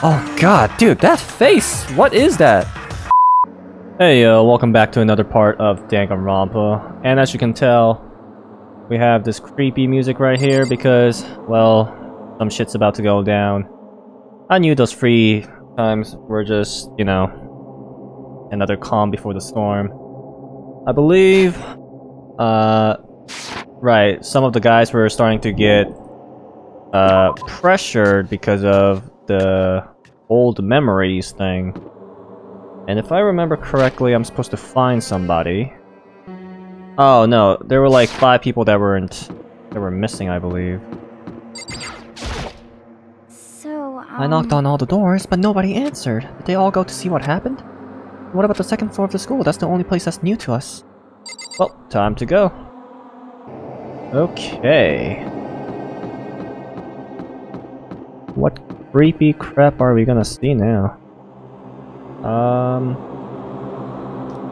Oh god, dude, that face! What is that? Hey yo, welcome back to another part of Danganronpa. And as you can tell, we have this creepy music right here because, well, some shit's about to go down. I knew those 3 times were just, you know, another calm before the storm. I believe, right, some of the guys were starting to get pressured because of the old memories thing. And if I remember correctly, I'm supposed to find somebody. Oh no, there were like 5 people that were missing, I believe. So I knocked on all the doors, but nobody answered. Did they all go to see what happened? What about the 2nd floor of the school? That's the only place that's new to us. Well, time to go. Okay. What creepy crap are we gonna see now?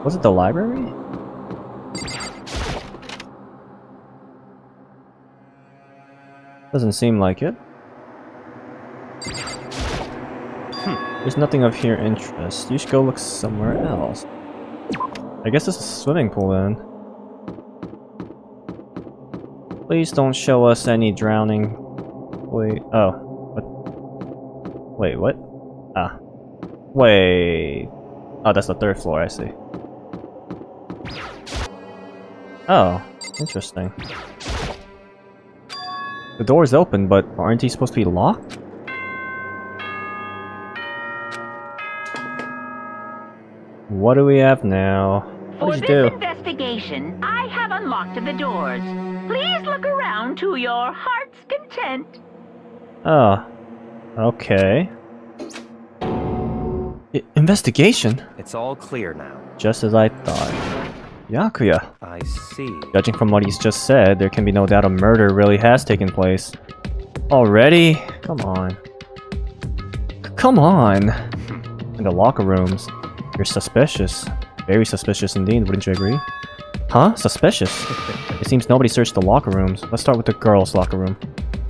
Was it the library? Doesn't seem like it. There's nothing of here interest. You should go look somewhere else. I guess this is a swimming pool then. Please don't show us any drowning. Wait, oh. What? Wait, what? Ah. Wait. Oh, that's the 3rd floor, I see. Oh, interesting. The door's open, but aren't these supposed to be locked? What do we have now? What did you do? For this investigation, I have unlocked the doors. Please look around to your heart's content. Oh, okay. Investigation? It's all clear now. Just as I thought. Yakuya. I see. Judging from what he's just said, there can be no doubt a murder really has taken place. Already? Come on. Come on! In the locker rooms. You're suspicious. Very suspicious indeed, wouldn't you agree? Huh? Suspicious? It seems nobody searched the locker rooms. Let's start with the girls' locker room.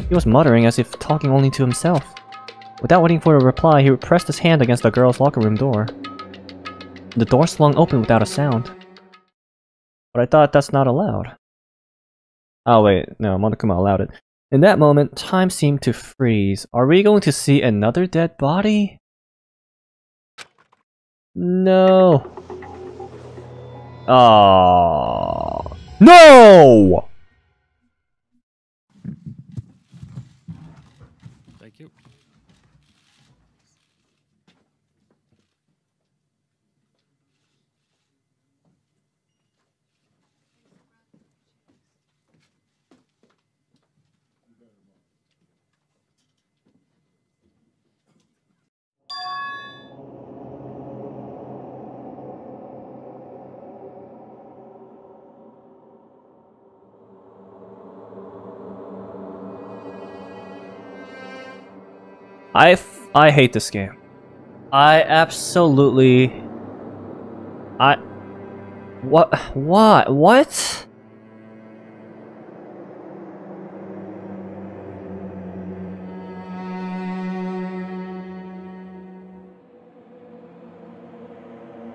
He was muttering as if talking only to himself. Without waiting for a reply, he pressed his hand against the girls' locker room door. The door swung open without a sound. But I thought that's not allowed. Oh wait, no, Monokuma allowed it. In that moment, time seemed to freeze. Are we going to see another dead body? No. Oh no! Thank you. I hate this game. I absolutely... What?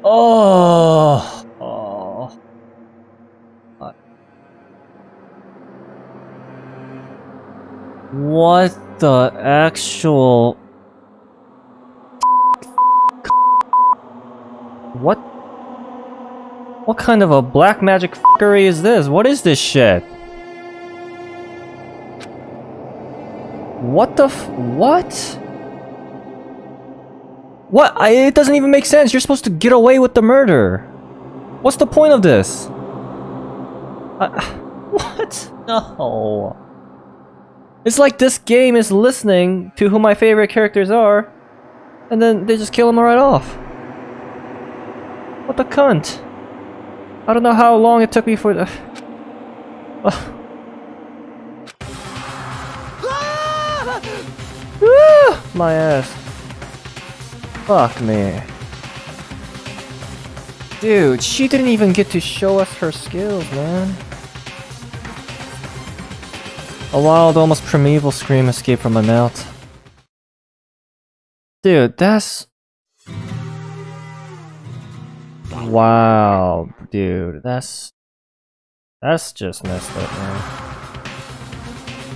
Oh... oh. What? The actual... What? What kind of a black magic fuckery is this? What is this shit? What the f... what? What? It doesn't even make sense. You're supposed to get away with the murder. What's the point of this? What? No... It's like this game is listening to who my favorite characters are, and then they just kill them right off. What the cunt? I don't know how long it took me for the... my ass. Fuck me. Dude, she didn't even get to show us her skills, man. A wild, almost primeval scream escaped from my mouth. Dude, that's... Wow, dude, that's just messed up, man.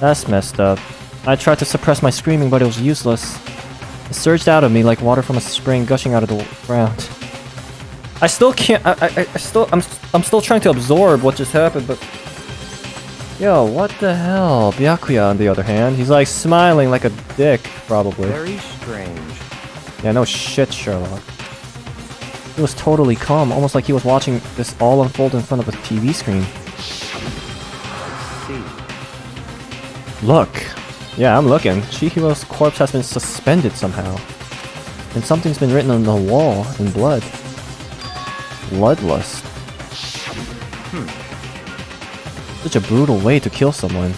That's messed up. I tried to suppress my screaming, but it was useless. It surged out of me like water from a spring gushing out of the ground. I still can't. I'm still trying to absorb what just happened, but. Yo, what the hell? Byakuya, on the other hand, he's like smiling like a dick, probably. Very strange. Yeah, no shit, Sherlock. He was totally calm, almost like he was watching this all unfold in front of a TV screen. Let's see. Look. Yeah, I'm looking. Chihiro's corpse has been suspended somehow. And something's been written on the wall in blood. Bloodlust. Hmm. Such a brutal way to kill someone.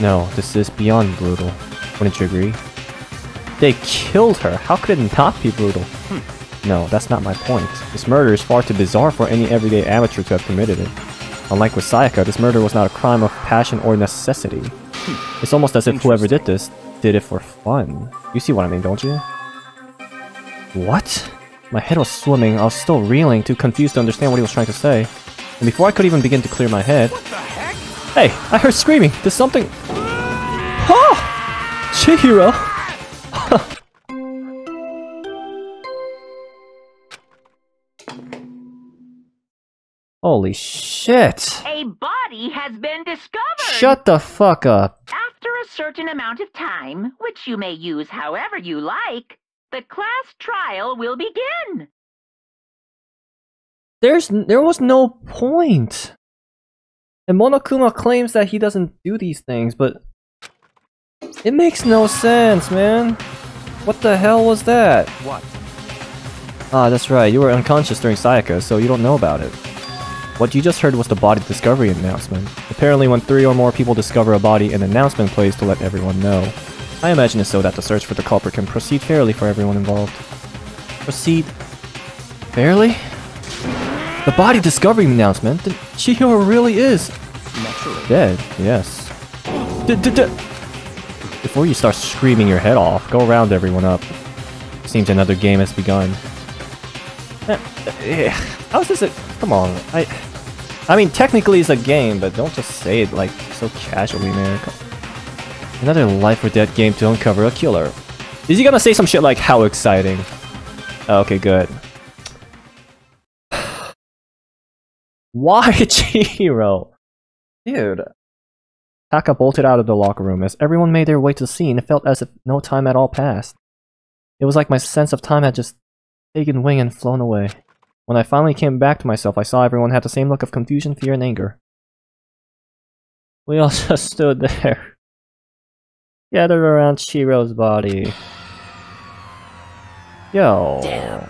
No, this is beyond brutal. Wouldn't you agree? They killed her! How could it not be brutal? Hmm. No, that's not my point. This murder is far too bizarre for any everyday amateur to have committed it. Unlike with Sayaka, this murder was not a crime of passion or necessity. It's almost as if whoever did this did it for fun. You see what I mean, don't you? What? My head was swimming, I was still reeling, too confused to understand what he was trying to say. And before I could even begin to clear my head... What the heck? Hey, I heard screaming! There's something... Oh! Chihiro! Holy shit! A body has been discovered! Shut the fuck up! After a certain amount of time, which you may use however you like, the class trial will begin! There was no point! And Monokuma claims that he doesn't do these things, but... It makes no sense, man! What the hell was that? What? Ah, that's right, you were unconscious during Sayaka, so you don't know about it. What you just heard was the body discovery announcement. Apparently when 3 or more people discover a body, an announcement plays to let everyone know. I imagine it's so that the search for the culprit can proceed fairly for everyone involved. Proceed... fairly? The body discovery announcement? Chihiro really is... Naturally. Dead, yes. Before you start screaming your head off, go round everyone up. Seems another game has begun. How's this a... Come on, I mean, technically it's a game, but don't just say it like so casually, man. Another life or death game to uncover a killer. Is he gonna say some shit like, how exciting? Okay, good. Why, Chihiro? Dude. Taka bolted out of the locker room. As everyone made their way to the scene, it felt as if no time at all passed. It was like my sense of time had just taken wing and flown away. When I finally came back to myself, I saw everyone had the same look of confusion, fear, and anger. We all just stood there, gathered around Chihiro's body. Yo. Damn.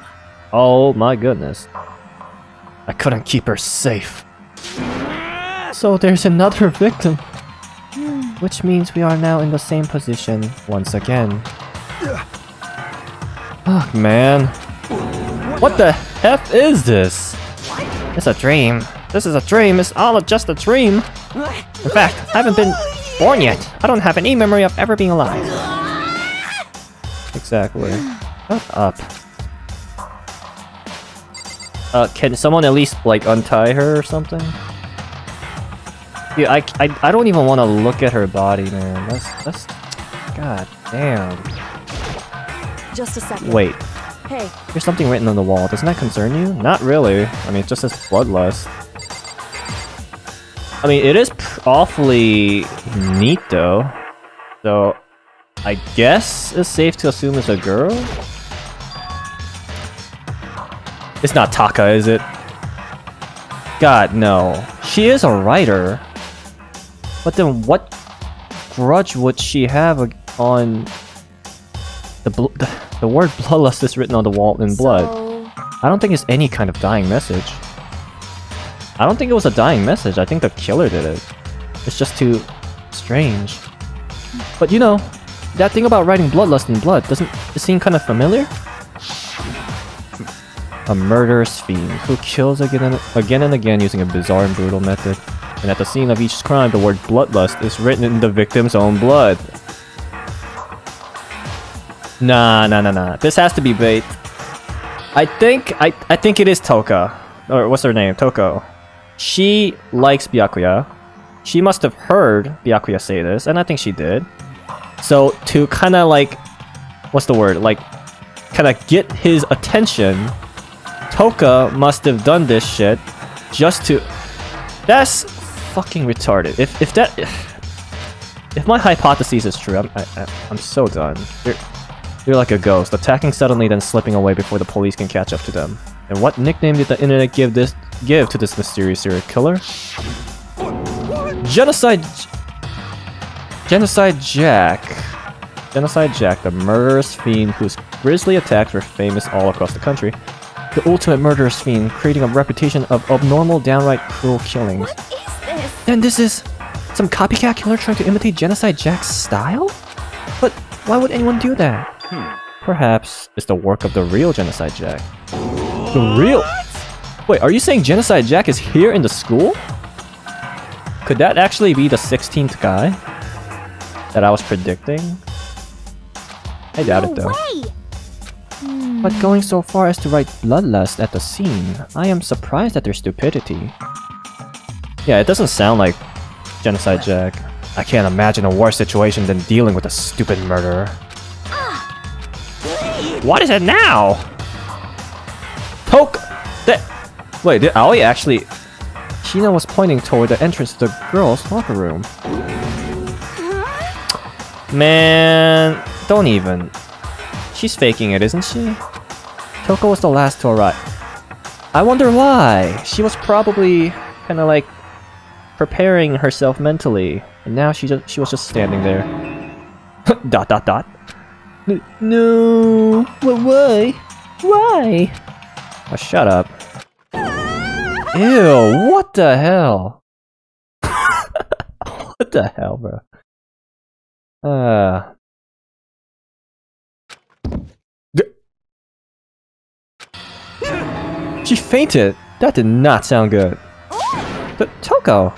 Oh my goodness. I couldn't keep her safe. So there's another victim. Which means we are now in the same position once again. Fuck, man. What the F is this? It's a dream. This is a dream. It's all just a dream. In fact, I haven't been born yet. I don't have any memory of ever being alive. Exactly. Shut up. Can someone at least, like, untie her or something? Dude, I don't even want to look at her body, man. That's... God damn. Just a second. Wait. Hey. There's something written on the wall. Doesn't that concern you? Not really. I mean, it just says bloodlust. I mean, it is awfully neat, though. So, I guess it's safe to assume it's a girl? It's not Taka, is it? God, no. She is a writer. But then what grudge would she have on... The word bloodlust is written on the wall in blood. So... I don't think it's any kind of dying message. I don't think it was a dying message, I think the killer did it. It's just too... strange. But you know, that thing about writing bloodlust in blood, doesn't it seem kind of familiar? A murderous fiend who kills again and again using a bizarre and brutal method. And at the scene of each crime, the word bloodlust is written in the victim's own blood. Nah. This has to be bait. I think it is Toka. Or what's her name? Toko. She likes Byakuya. She must have heard Byakuya say this, and I think she did. So to kind of like, what's the word? Like, kind of get his attention, Toka must have done this shit just to... That's fucking retarded. If my hypothesis is true, I'm so done. You're like a ghost, attacking suddenly then slipping away before the police can catch up to them. And what nickname did the internet give to this mysterious serial killer? Genocide Jack. Genocide Jack, the murderous fiend whose grisly attacks were famous all across the country. The ultimate murderous fiend, creating a reputation of abnormal, downright cruel killings. What is this? Then this is some copycat killer trying to imitate Genocide Jack's style? But why would anyone do that? Perhaps it's the work of the real Genocide Jack. The real? Wait, are you saying Genocide Jack is here in the school? Could that actually be the 16th guy that I was predicting? I doubt it, though. But going so far as to write bloodlust at the scene, I am surprised at their stupidity. Yeah, it doesn't sound like Genocide Jack. I can't imagine a worse situation than dealing with a stupid murderer. What is it now? Wait, did Aoi actually... Hina was pointing toward the entrance to the girls' locker room. Man... Don't even. She's faking it, isn't she? Toko was the last to arrive. I wonder why. She was probably kind of like preparing herself mentally, and now she was just standing there. ... No. Why? Why? Oh, shut up. Ew! What the hell? What the hell, bro? She fainted! That did not sound good. But Toko!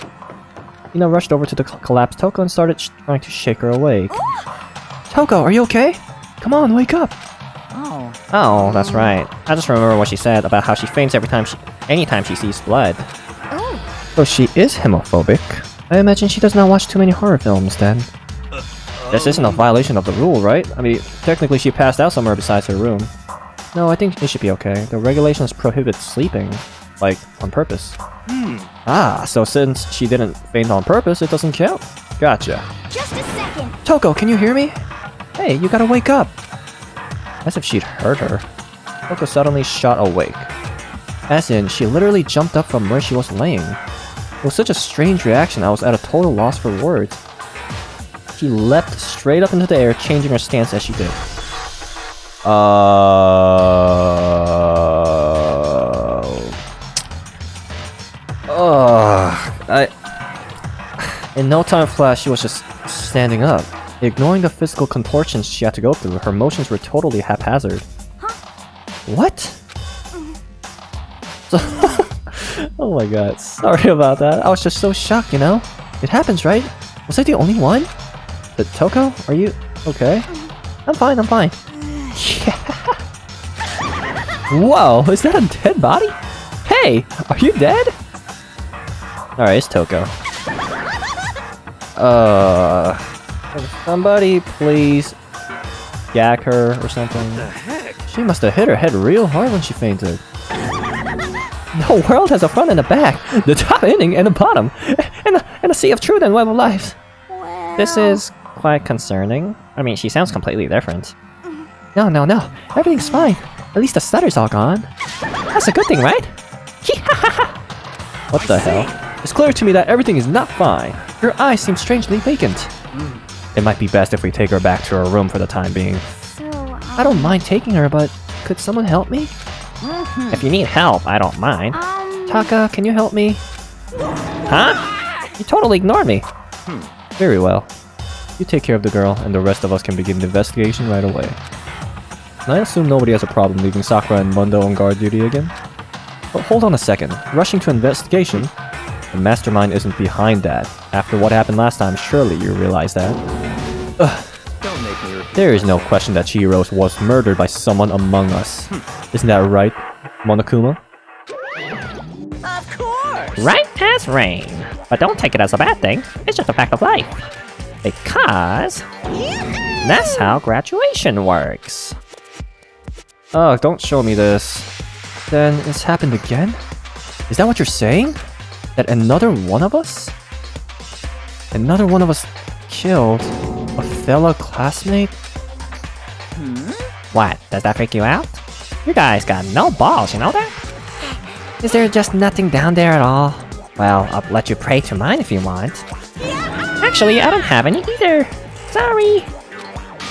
Hina rushed over to the collapsed Toko and started trying to shake her awake. Toko, are you okay? Come on, wake up! Oh, that's right. I just remember what she said about how she faints anytime she sees blood. So she is hemophobic. I imagine she does not watch too many horror films then. This isn't a violation of the rule, right? I mean, technically she passed out somewhere besides her room. No, I think it should be okay. The regulations prohibit sleeping, like, on purpose. Ah, so since she didn't faint on purpose, it doesn't count. Gotcha. Just a second. Toko, can you hear me? Hey, you gotta wake up. As if she'd heard her. Toko suddenly shot awake. As in, she literally jumped up from where she was laying. It was such a strange reaction, I was at a total loss for words. She leapt straight up into the air, changing her stance as she did. In no time flat, she was just standing up. Ignoring the physical contortions she had to go through, her motions were totally haphazard. What? Oh my god, sorry about that. I was just so shocked, you know? It happens, right? Was I the only one? But Toko, are you okay? I'm fine. Yeah. Whoa, is that a dead body? Hey, are you dead? Alright, it's Toko. Somebody please gag her or something. What the heck? She must have hit her head real hard when she fainted. The world has a front and a back, the top ending and the bottom, and a sea of truth and web of lies. Well. This is quite concerning. I mean, she sounds completely different. No. Everything's fine. At least the stutter's all gone. That's a good thing, right? What the hell? It's clear to me that everything is not fine. Her eyes seem strangely vacant. It might be best if we take her back to her room for the time being. I don't mind taking her, but could someone help me? If you need help, I don't mind. Taka, can you help me? Huh? You totally ignored me. Very well. You take care of the girl, and the rest of us can begin the investigation right away. And I assume nobody has a problem leaving Sakura and Mondo on guard duty again? But hold on a second, rushing to investigation? The mastermind isn't behind that. After what happened last time, surely you realize that. Ugh. Don't make me There is no question that Chihiro was murdered by someone among us. Isn't that right, Monokuma? Of course! Right as rain. But don't take it as a bad thing. It's just a fact of life. Because... that's how graduation works. Oh, don't show me this. Then it's happened again? Is that what you're saying? That another one of us? Another one of us killed... a fellow classmate? What? Does that freak you out? You guys got no balls, you know that? Is there just nothing down there at all? Well, I'll let you pray to mine if you want. Actually, I don't have any either. Sorry.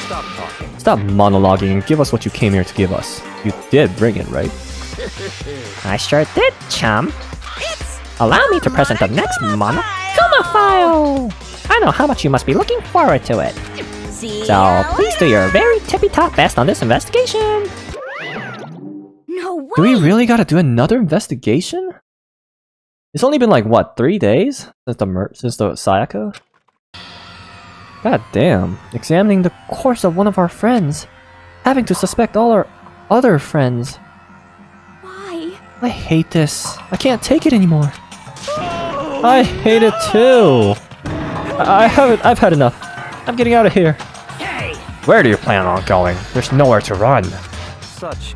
Stop talking. Stop monologuing and give us what you came here to give us. You did bring it, right? I sure did, chum. Allow me to present the next Monokuma file! I know how much you must be looking forward to it. So, please do your very tippy-top best on this investigation! No way! Do we really gotta do another investigation? It's only been like, what, 3 days? Since the Sayaka? God damn. Examining the corpse of one of our friends. Having to suspect all our other friends. Why? I hate this. I can't take it anymore. Oh, I hate it too! I've had enough. I'm getting out of here. Hey. Where do you plan on going? There's nowhere to run.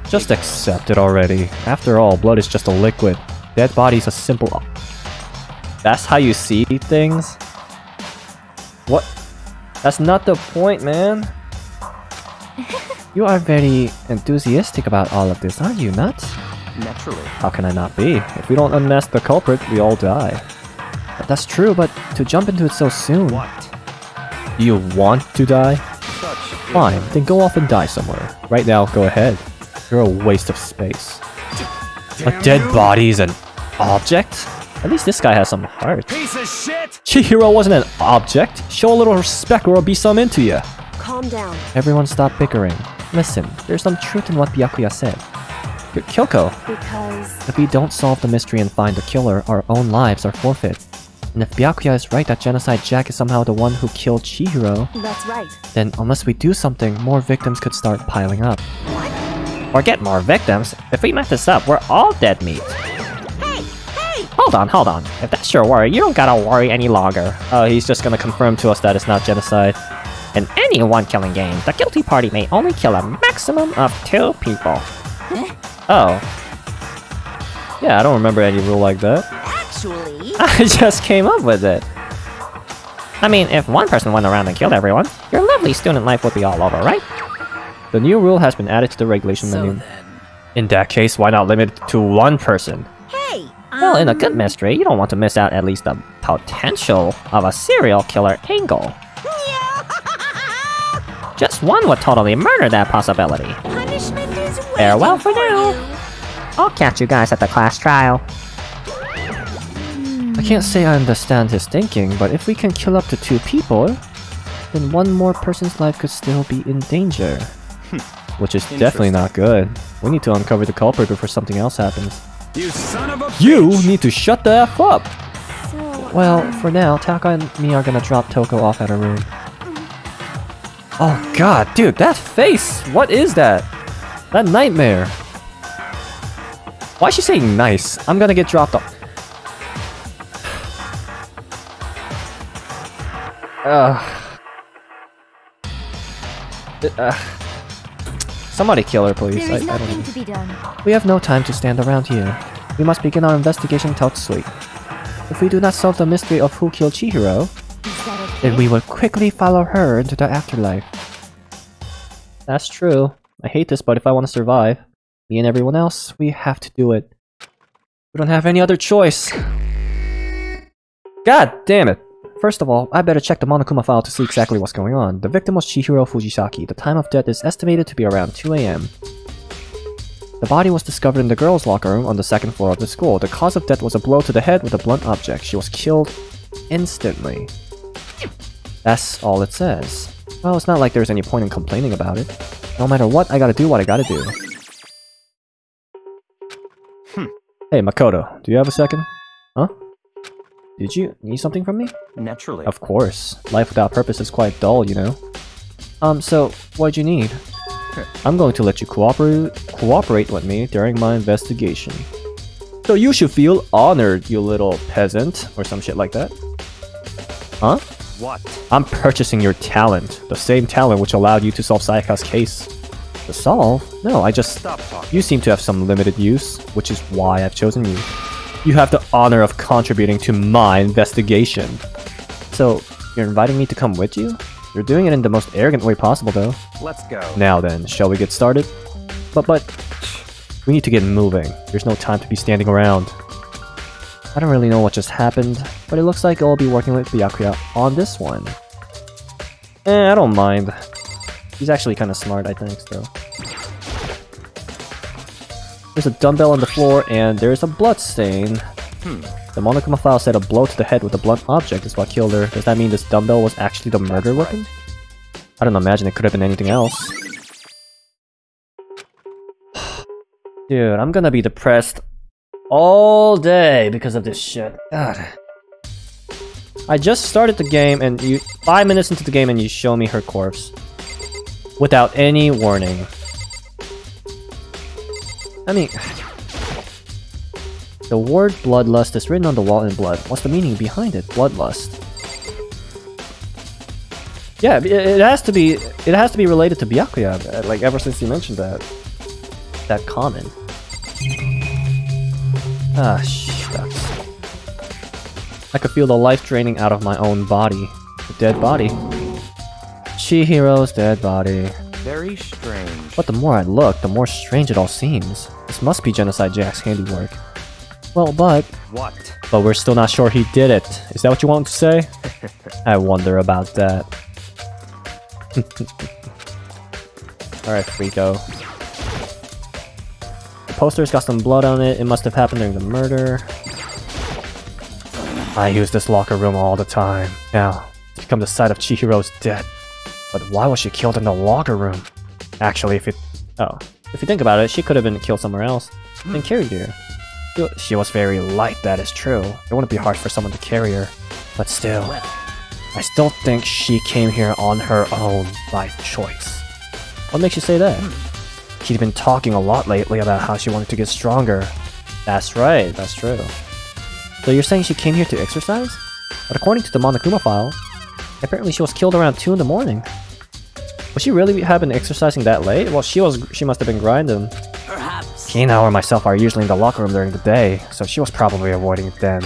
Just accept it already. After all, blood is just a liquid. Dead body's a simple... That's how you see things? What? That's not the point, man. You are very enthusiastic about all of this, aren't you, nuts? Naturally. How can I not be? If we don't unmask the culprit, we all die. That's true, but to jump into it so soon... What? Do you want to die? Fine, then go off and die somewhere. Right now, go ahead. You're a waste of space. Damn, a dead body is an object? At least this guy has some heart. Piece of shit! Chihiro wasn't an object. Show a little respect or I'll be some into ya. Calm down. Everyone stop bickering. Listen, there's some truth in what Byakuya said. But Kyoko... Because... If we don't solve the mystery and find the killer, our own lives are forfeit. And if Byakuya is right that Genocide Jack is somehow the one who killed Chihiro... That's right. Then unless we do something, more victims could start piling up. What? Or get more victims? If we mess this up, we're all dead meat. Hey! Hey! Hold on. If that's your worry, you don't gotta worry any longer. Oh, he's just gonna confirm to us that it's not genocide. In any one-killing game, the guilty party may only kill a maximum of 2 people. Oh. Yeah, I don't remember any rule like that. I just came up with it. I mean, if one person went around and killed everyone, your lovely student life would be all over, right? The new rule has been added to the regulation menu. In that case, why not limit it to one person? Hey! Well, in a good mystery, you don't want to miss out at least the potential of a serial killer angle. Just one would totally murder that possibility. Punishment is waiting. Farewell for now. I'll catch you guys at the class trial. I can't say I understand his thinking, but if we can kill up to 2 people, then one more person's life could still be in danger. Which is definitely not good. We need to uncover the culprit before something else happens. You son of a bitch! Need to shut the F up! So, well, for now, Taka and me are gonna drop Toko off at her room. Oh god, dude, that face! What is that? That nightmare! Why is she saying nice? I'm gonna get dropped off. Somebody kill her, please. There is nothing to be done. We have no time to stand around here. We must begin our investigation totally. If we do not solve the mystery of who killed Chihiro, then we will quickly follow her into the afterlife. That's true. I hate this, but if I want to survive, me and everyone else, we have to do it. We don't have any other choice. God damn it. First of all, I better check the Monokuma file to see exactly what's going on. The victim was Chihiro Fujisaki. The time of death is estimated to be around 2 a.m. The body was discovered in the girls' locker room on the 2nd floor of the school. The cause of death was a blow to the head with a blunt object. She was killed instantly. That's all it says. Well, it's not like there's any point in complaining about it. No matter what, I gotta do what I gotta do. Hey, Makoto, do you have a second? Huh? Did you need something from me? Naturally. Of course. Life without purpose is quite dull, you know. So what'd you need? I'm going to let you cooperate with me during my investigation. So you should feel honored, you little peasant, or some shit like that. Huh? What? I'm purchasing your talent. The same talent which allowed you to solve Sayaka's case. To solve? No, I just... Stop talking. You seem to have some limited use, which is why I've chosen you. You have the honor of contributing to my investigation. So, you're inviting me to come with you? You're doing it in the most arrogant way possible, though. Let's go. Now then, shall we get started? But... We need to get moving. There's no time to be standing around. I don't really know what just happened, but it looks like I'll be working with Byakuya on this one. Eh, I don't mind. He's actually kind of smart, I think, though. There's a dumbbell on the floor, and there's a blood stain. The Monokuma file said a blow to the head with a blunt object is what killed her. Does that mean this dumbbell was actually the murder weapon? I don't imagine it could have been anything else. Dude, I'm gonna be depressed all day because of this shit. God. I just started the game and you 5 minutes into the game and you show me her corpse. Without any warning. I mean, the word bloodlust is written on the wall in blood. What's the meaning behind it? Bloodlust. Yeah, it has to be related to Byakuya, like ever since you mentioned that comment. Ah, shucks. I could feel the life draining out of my own body. The dead body. Chihiro's dead body. Very strange. But the more I look, the more strange it all seems. This must be Genocide Jack's handiwork. Well, but... What? But we're still not sure he did it. Is that what you want to say? I wonder about that. Alright, Freako. Poster's got some blood on it. It must have happened during the murder. I use this locker room all the time. Now, it's become the site of Chihiro's death. But why was she killed in the locker room? Actually, if you think about it, she could have been killed somewhere else and carried here. She was very light, that is true. It wouldn't be hard for someone to carry her. But still, I still think she came here on her own by choice. What makes you say that? She'd been talking a lot lately about how she wanted to get stronger. That's right, that's true. So you're saying she came here to exercise? But according to the Monokuma file, apparently she was killed around 2 in the morning. Would she really have been exercising that late? Well, she must have been grinding. Perhaps. Hina or myself are usually in the locker room during the day, so she was probably avoiding it then.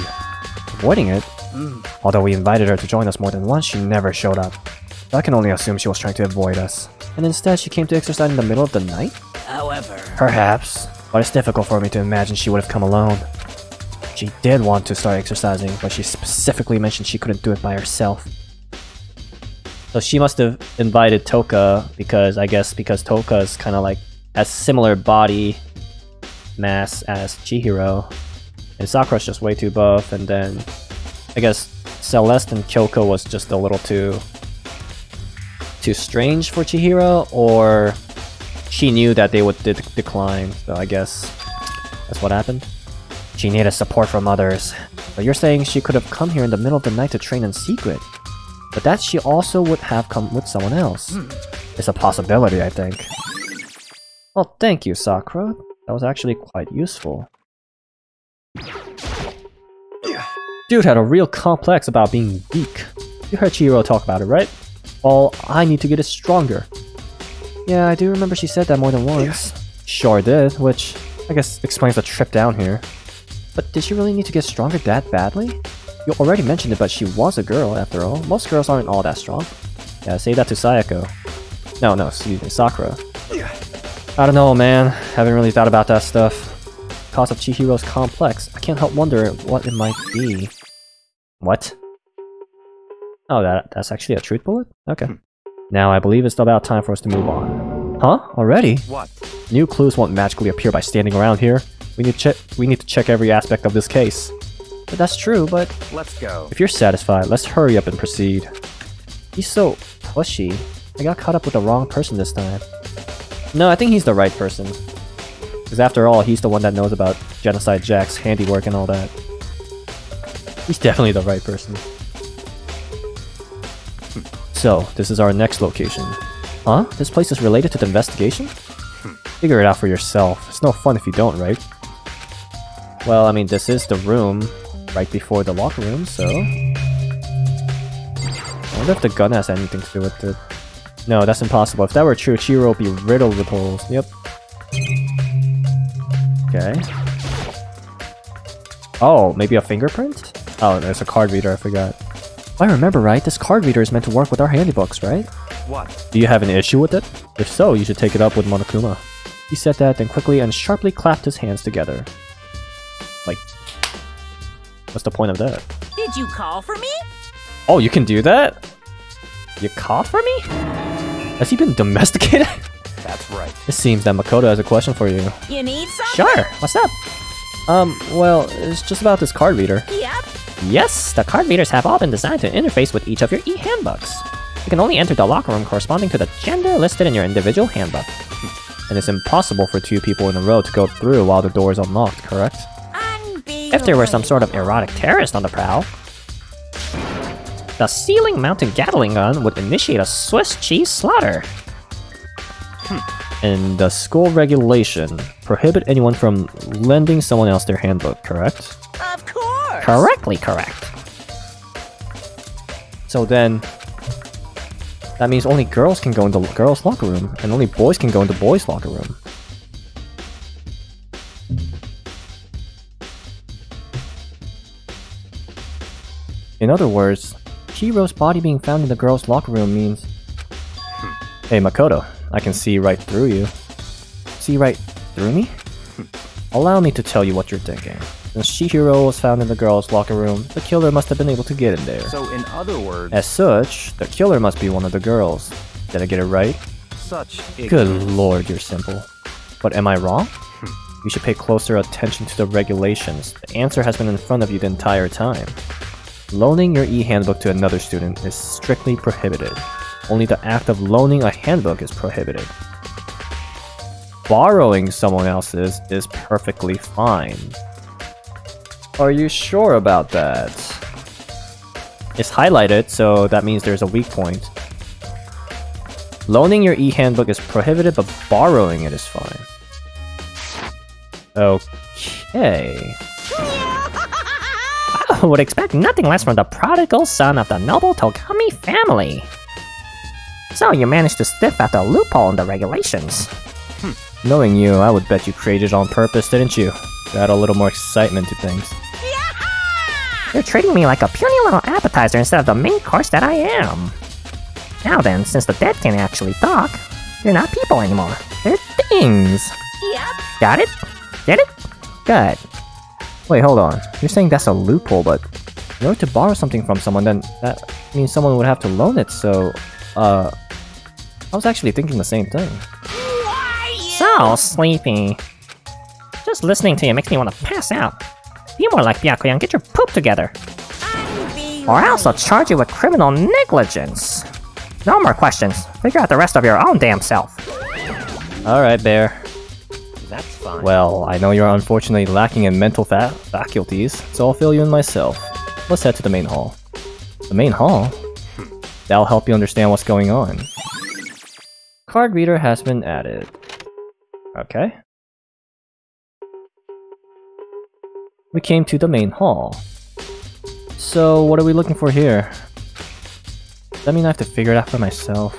Avoiding it? Although we invited her to join us more than once, she never showed up. So I can only assume she was trying to avoid us. And instead she came to exercise in the middle of the night? However... Perhaps, but it's difficult for me to imagine she would have come alone. She did want to start exercising, but she specifically mentioned she couldn't do it by herself. So she must have invited Toka because Toka's kind of like has similar body mass as Chihiro. And Sakura's just way too buff, and then I guess Celeste and Kyoko was just a little too strange for Chihiro, or she knew that they would decline, so I guess that's what happened. She needed support from others. But you're saying she could have come here in the middle of the night to train in secret, but that she also would have come with someone else. It's a possibility, I think. Well, thank you, Sakura. That was actually quite useful. Dude had a real complex about being weak. You heard Chihiro talk about it, right? All I need to get is stronger. Yeah, I do remember she said that more than once. Sure did, which I guess explains the trip down here. But did she really need to get stronger that badly? You already mentioned it, but she was a girl after all. Most girls aren't all that strong. Yeah, say that to Sayako. No, excuse me, Sakura. I don't know, man. Haven't really thought about that stuff. Cause of Chihiro's complex, I can't help wonder what it might be. What? Oh, that's actually a truth bullet? Okay. Now I believe it's about time for us to move on. Huh? Already? What? New clues won't magically appear by standing around here. We need to check every aspect of this case. But that's true, but... Let's go. If you're satisfied, let's hurry up and proceed. He's so pushy. I got caught up with the wrong person this time. No, I think he's the right person. Because after all, he's the one that knows about Genocide Jack's handiwork and all that. He's definitely the right person. So, this is our next location. Huh? This place is related to the investigation? Figure it out for yourself. It's no fun if you don't, right? Well, I mean, this is the room right before the locker room, so... I wonder if the gun has anything to do with it. No, that's impossible. If that were true, Chihiro would be riddled with holes. Yep. Okay. Oh, maybe a fingerprint? Oh, there's a card reader, I forgot. If I remember right, this card reader is meant to work with our handybooks, right? What? Do you have an issue with it? If so, you should take it up with Monokuma. He said that, then quickly and sharply clapped his hands together. Like... what's the point of that? Did you call for me? Oh, you can do that? You called for me? Has he been domesticated? That's right. It seems that Makoto has a question for you. You need something? Sure! What's up? Well, it's just about this card reader. Yep. Yes, the card readers have all been designed to interface with each of your e-handbooks. You can only enter the locker room corresponding to the gender listed in your individual handbook. And it's impossible for two people in a row to go through while the door is unlocked, correct? If there were some sort of erotic terrorist on the prowl, the ceiling-mounted Gatling gun would initiate a Swiss cheese slaughter. And the school regulation prohibit anyone from lending someone else their handbook, correct? Of course! Correctly correct. So then... that means only girls can go into girls' locker room, and only boys can go into boys' locker room. In other words, Chihiro's body being found in the girls' locker room means... Hey Makoto, I can see right through you. See right through me? Allow me to tell you what you're thinking. Since Chihiro was found in the girls' locker room, the killer must have been able to get in there. So in other words... as such, the killer must be one of the girls. Did I get it right? Such ignorance. Good lord, you're simple. But am I wrong? You should pay closer attention to the regulations. The answer has been in front of you the entire time. Loaning your e-handbook to another student is strictly prohibited. Only the act of loaning a handbook is prohibited. Borrowing someone else's is perfectly fine. Are you sure about that? It's highlighted, so that means there's a weak point. Loaning your e-handbook is prohibited, but borrowing it is fine. Okay... I would expect nothing less from the prodigal son of the noble Togami family. So you managed to sniff out the loophole in the regulations. Knowing you, I would bet you created it on purpose, didn't you? To add a little more excitement to things. Yeah! You're treating me like a puny little appetizer instead of the main course that I am. Now then, since the dead can't actually talk, they're not people anymore. They're things. Yep. Got it? Get it? Good. Wait, hold on. You're saying that's a loophole, but... in order to borrow something from someone, then that means someone would have to loan it, so... I was actually thinking the same thing. So sleepy. Just listening to you makes me want to pass out. Be more like Byakuya and get your poop together. Or else I'll charge you with criminal negligence. No more questions. Figure out the rest of your own damn self. Alright, Bear. That's fine. Well, I know you're unfortunately lacking in mental faculties, so I'll fill you in myself. Let's head to the main hall. The main hall? That'll help you understand what's going on. Card reader has been added. Okay. We came to the main hall. So, what are we looking for here? Does that mean I have to figure it out for myself?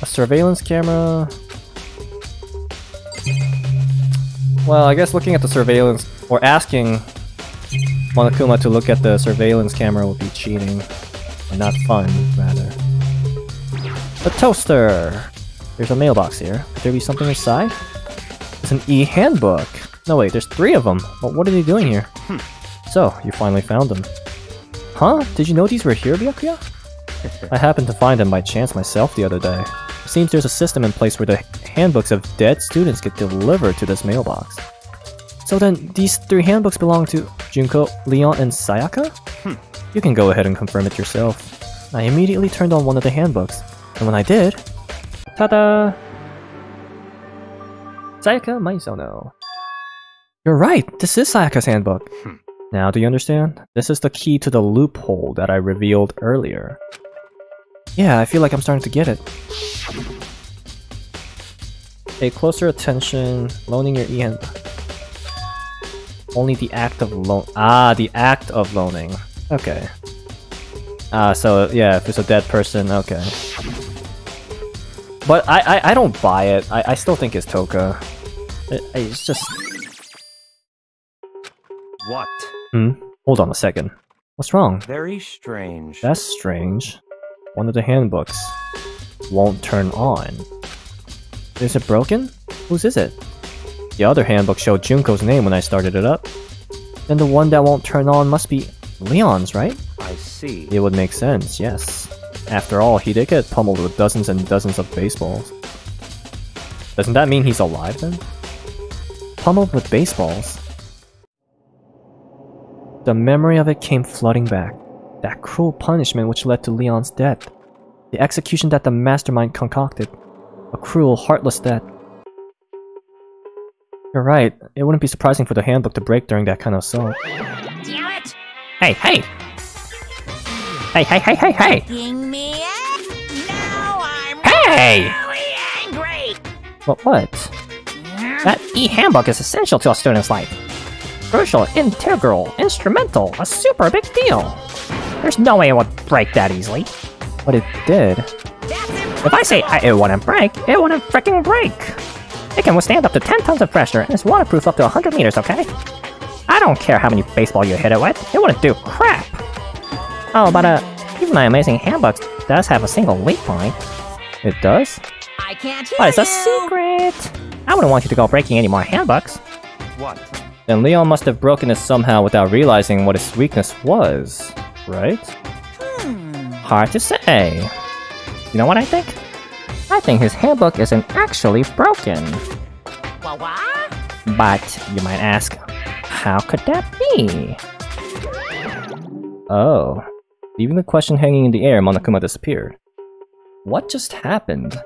A surveillance camera... well, I guess looking at the surveillance, or asking Monokuma to look at the surveillance camera would be cheating. And not fun, rather. A toaster! There's a mailbox here. Could there be something inside? It's an e-handbook! No wait, there's three of them! But what are they doing here? So, you finally found them. Huh? Did you know these were here, Byakuya? I happened to find them by chance myself the other day. It seems there's a system in place where the handbooks of dead students get delivered to this mailbox. So then, these three handbooks belong to Junko, Leon, and Sayaka? You can go ahead and confirm it yourself. I immediately turned on one of the handbooks, and when I did... ta-da! Sayaka Maizono. You're right! This is Sayaka's handbook! Now do you understand? This is the key to the loophole that I revealed earlier. Yeah, I feel like I'm starting to get it. Pay closer attention, loaning your EN... Only the act of loan... Ah, the act of loaning. Okay. Ah, so yeah, if it's a dead person, okay. But I don't buy it. I still think it's Toka. It's just... What? Hmm? Hold on a second. What's wrong? Very strange. That's strange. One of the handbooks won't turn on. Is it broken? Whose is it? The other handbook showed Junko's name when I started it up. Then the one that won't turn on must be Leon's, right? I see. It would make sense, yes. After all, he did get pummeled with dozens and dozens of baseballs. Doesn't that mean he's alive then? Pummeled with baseballs? The memory of it came flooding back. That cruel punishment which led to Leon's death. The execution that the mastermind concocted. A cruel, heartless death. You're right, it wouldn't be surprising for the handbook to break during that kind of assault. Damn it! Hey, hey! Hey, hey, hey, hey, hey! King me up? Now I'm really angry! But what? That e-handbook is essential to a student's life. Crucial, integral, instrumental, a super big deal. There's no way it would break that easily. But it did. If I say it wouldn't break, it wouldn't freaking break. It can withstand up to 10 tons of pressure and is waterproof up to 100 meters, okay? I don't care how many baseball you hit it with, it wouldn't do crap. Oh, but even my amazing handbook does have a single weak point. It does? I can't hear but it's a secret! I wouldn't want you to go breaking any more handbooks. What? Then Leon must have broken it somehow without realizing what its weakness was, right? Hard to say. You know what I think? I think his handbook isn't actually broken. What? But you might ask, how could that be? Oh. Leaving the question hanging in the air, Monokuma disappeared. What just happened?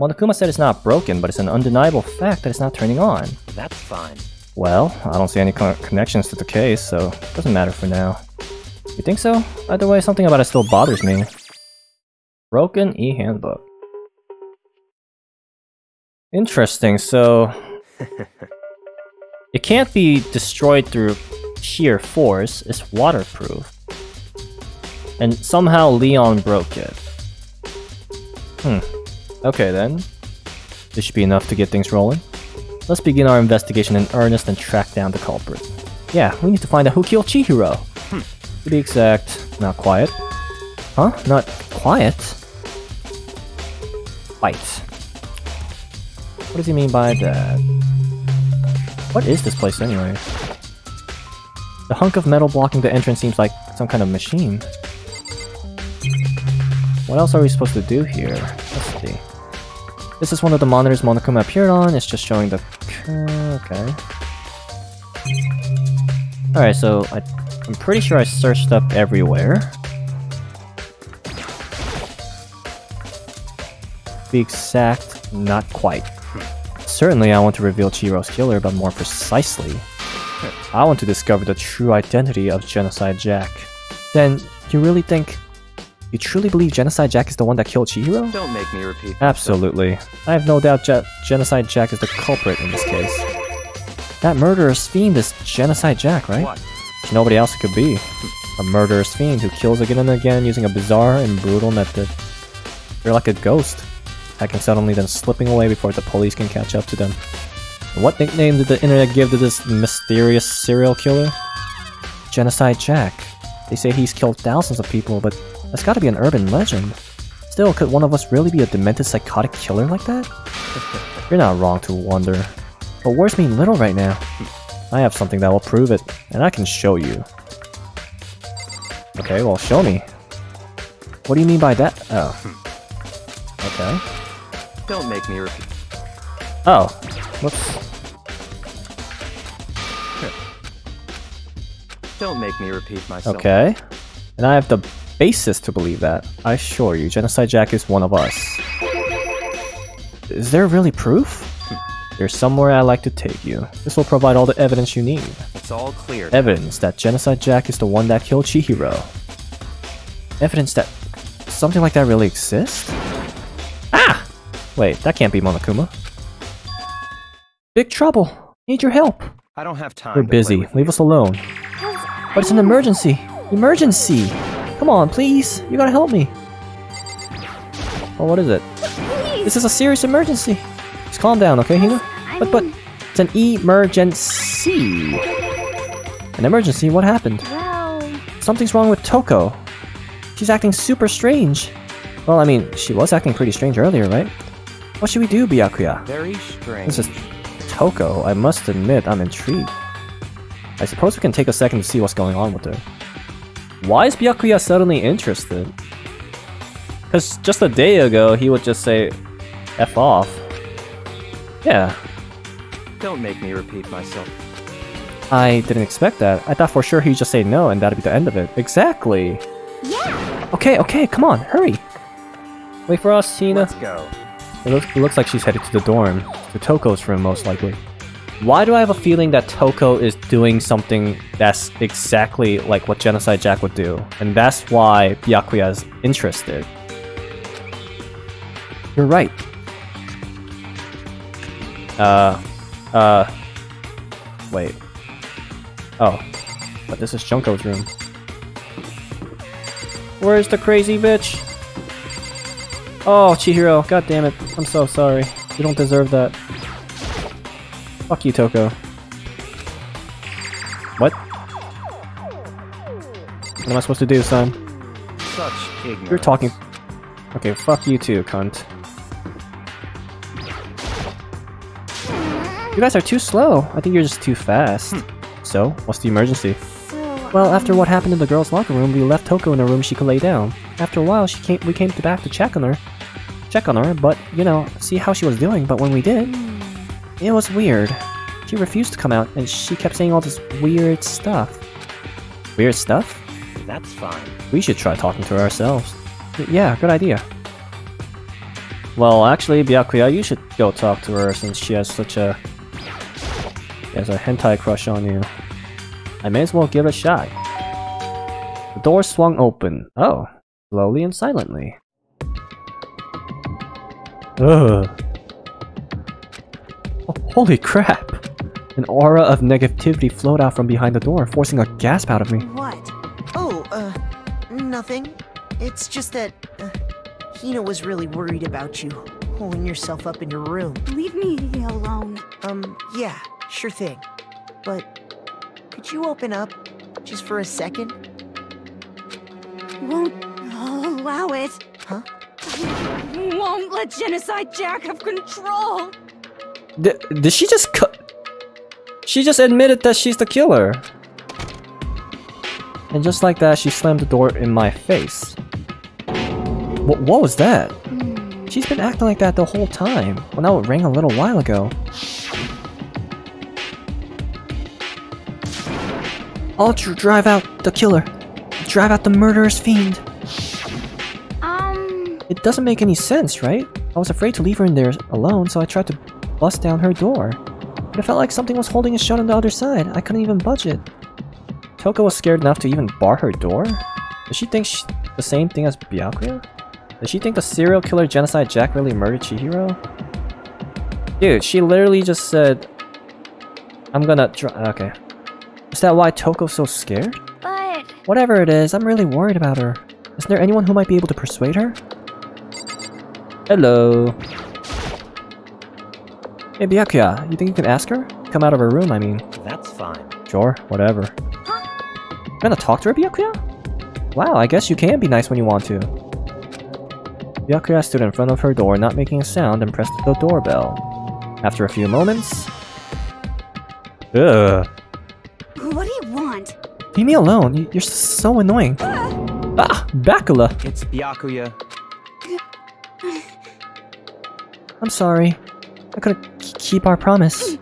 Monokuma said it's not broken, but it's an undeniable fact that it's not turning on. That's fine. Well, I don't see any connections to the case, so it doesn't matter for now. You think so? Either way, something about it still bothers me. Broken e-handbook. Interesting, so... It can't be destroyed through sheer force, it's waterproof. And somehow Leon broke it. Okay then. This should be enough to get things rolling. Let's begin our investigation in earnest and track down the culprit. Yeah, we need to find out who killed Chihiro. To be exact, not quiet. Huh? Not quiet? Fight. What does he mean by that? What is this place anyway? The hunk of metal blocking the entrance seems like some kind of machine. What else are we supposed to do here? Let's see. This is one of the monitors Monokuma appeared on. It's just showing the... Okay. Alright, so I'm pretty sure I searched up everywhere. To be exact, not quite. Certainly I want to reveal Chihiro's killer, but more precisely... I want to discover the true identity of Genocide Jack. Then, you really think... You truly believe Genocide Jack is the one that killed Chihiro? Don't make me repeat. Absolutely. I have no doubt Genocide Jack is the culprit in this case. That murderous fiend is Genocide Jack, right? What? There's nobody else it could be. A murderous fiend who kills again and again using a bizarre and brutal method. They're like a ghost, hacking suddenly then slipping away before the police can catch up to them. What nickname did the internet give to this mysterious serial killer? Genocide Jack. They say he's killed thousands of people, but that's gotta be an urban legend. Still, could one of us really be a demented psychotic killer like that? You're not wrong to wonder. But words mean little right now. I have something that will prove it, and I can show you. Okay, well show me. What do you mean by that? Oh. Okay. Don't make me repeat. Oh. Whoops. Don't make me repeat myself. Okay. And I have the basis to believe that. I assure you, Genocide Jack is one of us. Is there really proof? There's somewhere I'd like to take you. This will provide all the evidence you need. It it's all clear. Evidence that Genocide Jack is the one that killed Chihiro. Evidence that something like that really exists? Ah! Wait, that can't be Monokuma. Big trouble. Need your help. I don't have time. We're busy. Leave us alone. But it's an emergency. Emergency! Come on, please. You gotta help me. Oh, what is it? Please. This is a serious emergency. Just calm down, okay, Hina? But it's an emergency. An emergency? What happened? Wow. Something's wrong with Toko. She's acting super strange. Well, I mean, she was acting pretty strange earlier, right? What should we do, Byakuya? Very strange. This is Toko. I must admit, I'm intrigued. I suppose we can take a second to see what's going on with her. Why is Byakuya suddenly interested? Because just a day ago, he would just say, F off. Yeah. Don't make me repeat myself. I didn't expect that. I thought for sure he'd just say no and that'd be the end of it. Exactly. Yeah. Okay, come on, hurry. Wait for us, Hina. Let's go. It looks like she's headed to the dorm, to Toko's room most likely. Why do I have a feeling that Toko is doing something that's exactly like what Genocide Jack would do? And that's why Byakuya is interested. You're right. Wait. Oh. But this is Junko's room. Where's the crazy bitch? Oh, Chihiro, god damn it. I'm so sorry. You don't deserve that. Fuck you, Toko. What? What am I supposed to do, son? Such ignorance. You're talking. Okay, fuck you too, cunt. You guys are too slow. I think you're just too fast. So, what's the emergency? Well, after what happened in the girls' locker room, we left Toko in a room she could lay down. After a while, we came back to check on her, but, you know, see how she was doing. But when we did, it was weird. She refused to come out, and she kept saying all this weird stuff. Weird stuff? That's fine. We should try talking to her ourselves. Yeah, good idea. Well, actually, Byakuya, you should go talk to her since she has such a... She has a hentai crush on you. I may as well give it a shot. The door swung open. Oh. Slowly and silently. Ugh. Holy crap! An aura of negativity flowed out from behind the door, forcing a gasp out of me. What? Oh, nothing. It's just that, Hina was really worried about you, pulling yourself up in your room. Leave me alone. Yeah, sure thing. But, could you open up, just for a second? Won't allow it. Huh? I won't let Genocide Jack have control! Did she just cut? She just admitted that she's the killer. And just like that, she slammed the door in my face. What was that? She's been acting like that the whole time. Well, now it rang a little while ago. I'll drive out the killer. Drive out the murderous fiend. It doesn't make any sense, right? I was afraid to leave her in there alone, so I tried to bust down her door. But it felt like something was holding it shut on the other side. I couldn't even budge it. Toko was scared enough to even bar her door? Does she think the same thing as Byakuya? Does she think the serial killer Genocide Jack really murdered Chihiro? Dude, she literally just said... I'm gonna try... Okay. Is that why Toko's so scared? But... Whatever it is, I'm really worried about her. Isn't there anyone who might be able to persuade her? Hello. Hey Byakuya, you think you can ask her? Come out of her room, I mean. That's fine. Sure, whatever. You gonna talk to her, Byakuya? Wow, I guess you can be nice when you want to. Byakuya stood in front of her door, not making a sound, and pressed the doorbell. After a few moments... Ugh. What do you want? Leave me alone, you're so annoying. Ah, Byakuya! It's Byakuya. I'm sorry. I couldn't keep our promise.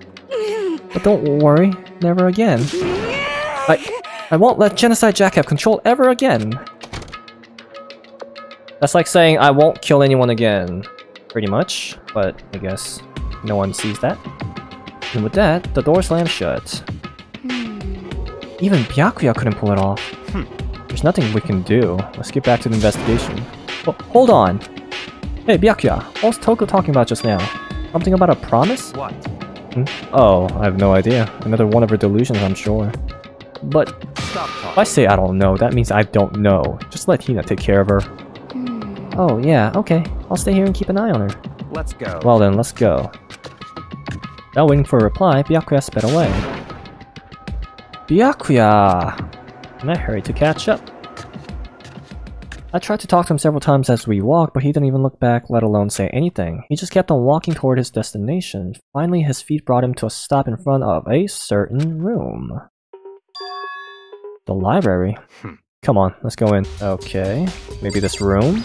But don't worry, never again. I won't let Genocide Jack have control ever again. That's like saying I won't kill anyone again. Pretty much, but I guess no one sees that. And with that, the door slams shut. Even Byakuya couldn't pull it off. There's nothing we can do. Let's get back to the investigation. Oh, hold on! Hey, Byakuya, what was Toko talking about just now? Something about a promise? What? Oh, I have no idea. Another one of her delusions, I'm sure. But if I say I don't know, that means I don't know. Just let Hina take care of her. Oh, yeah, okay. I'll stay here and keep an eye on her. Let's go. Well then, let's go. Now waiting for a reply, Byakuya sped away. Byakuya! And I hurried to catch up. I tried to talk to him several times as we walked, but he didn't even look back, let alone say anything. He just kept on walking toward his destination. Finally, his feet brought him to a stop in front of a certain room. The library. Come on, let's go in. Okay, maybe this room?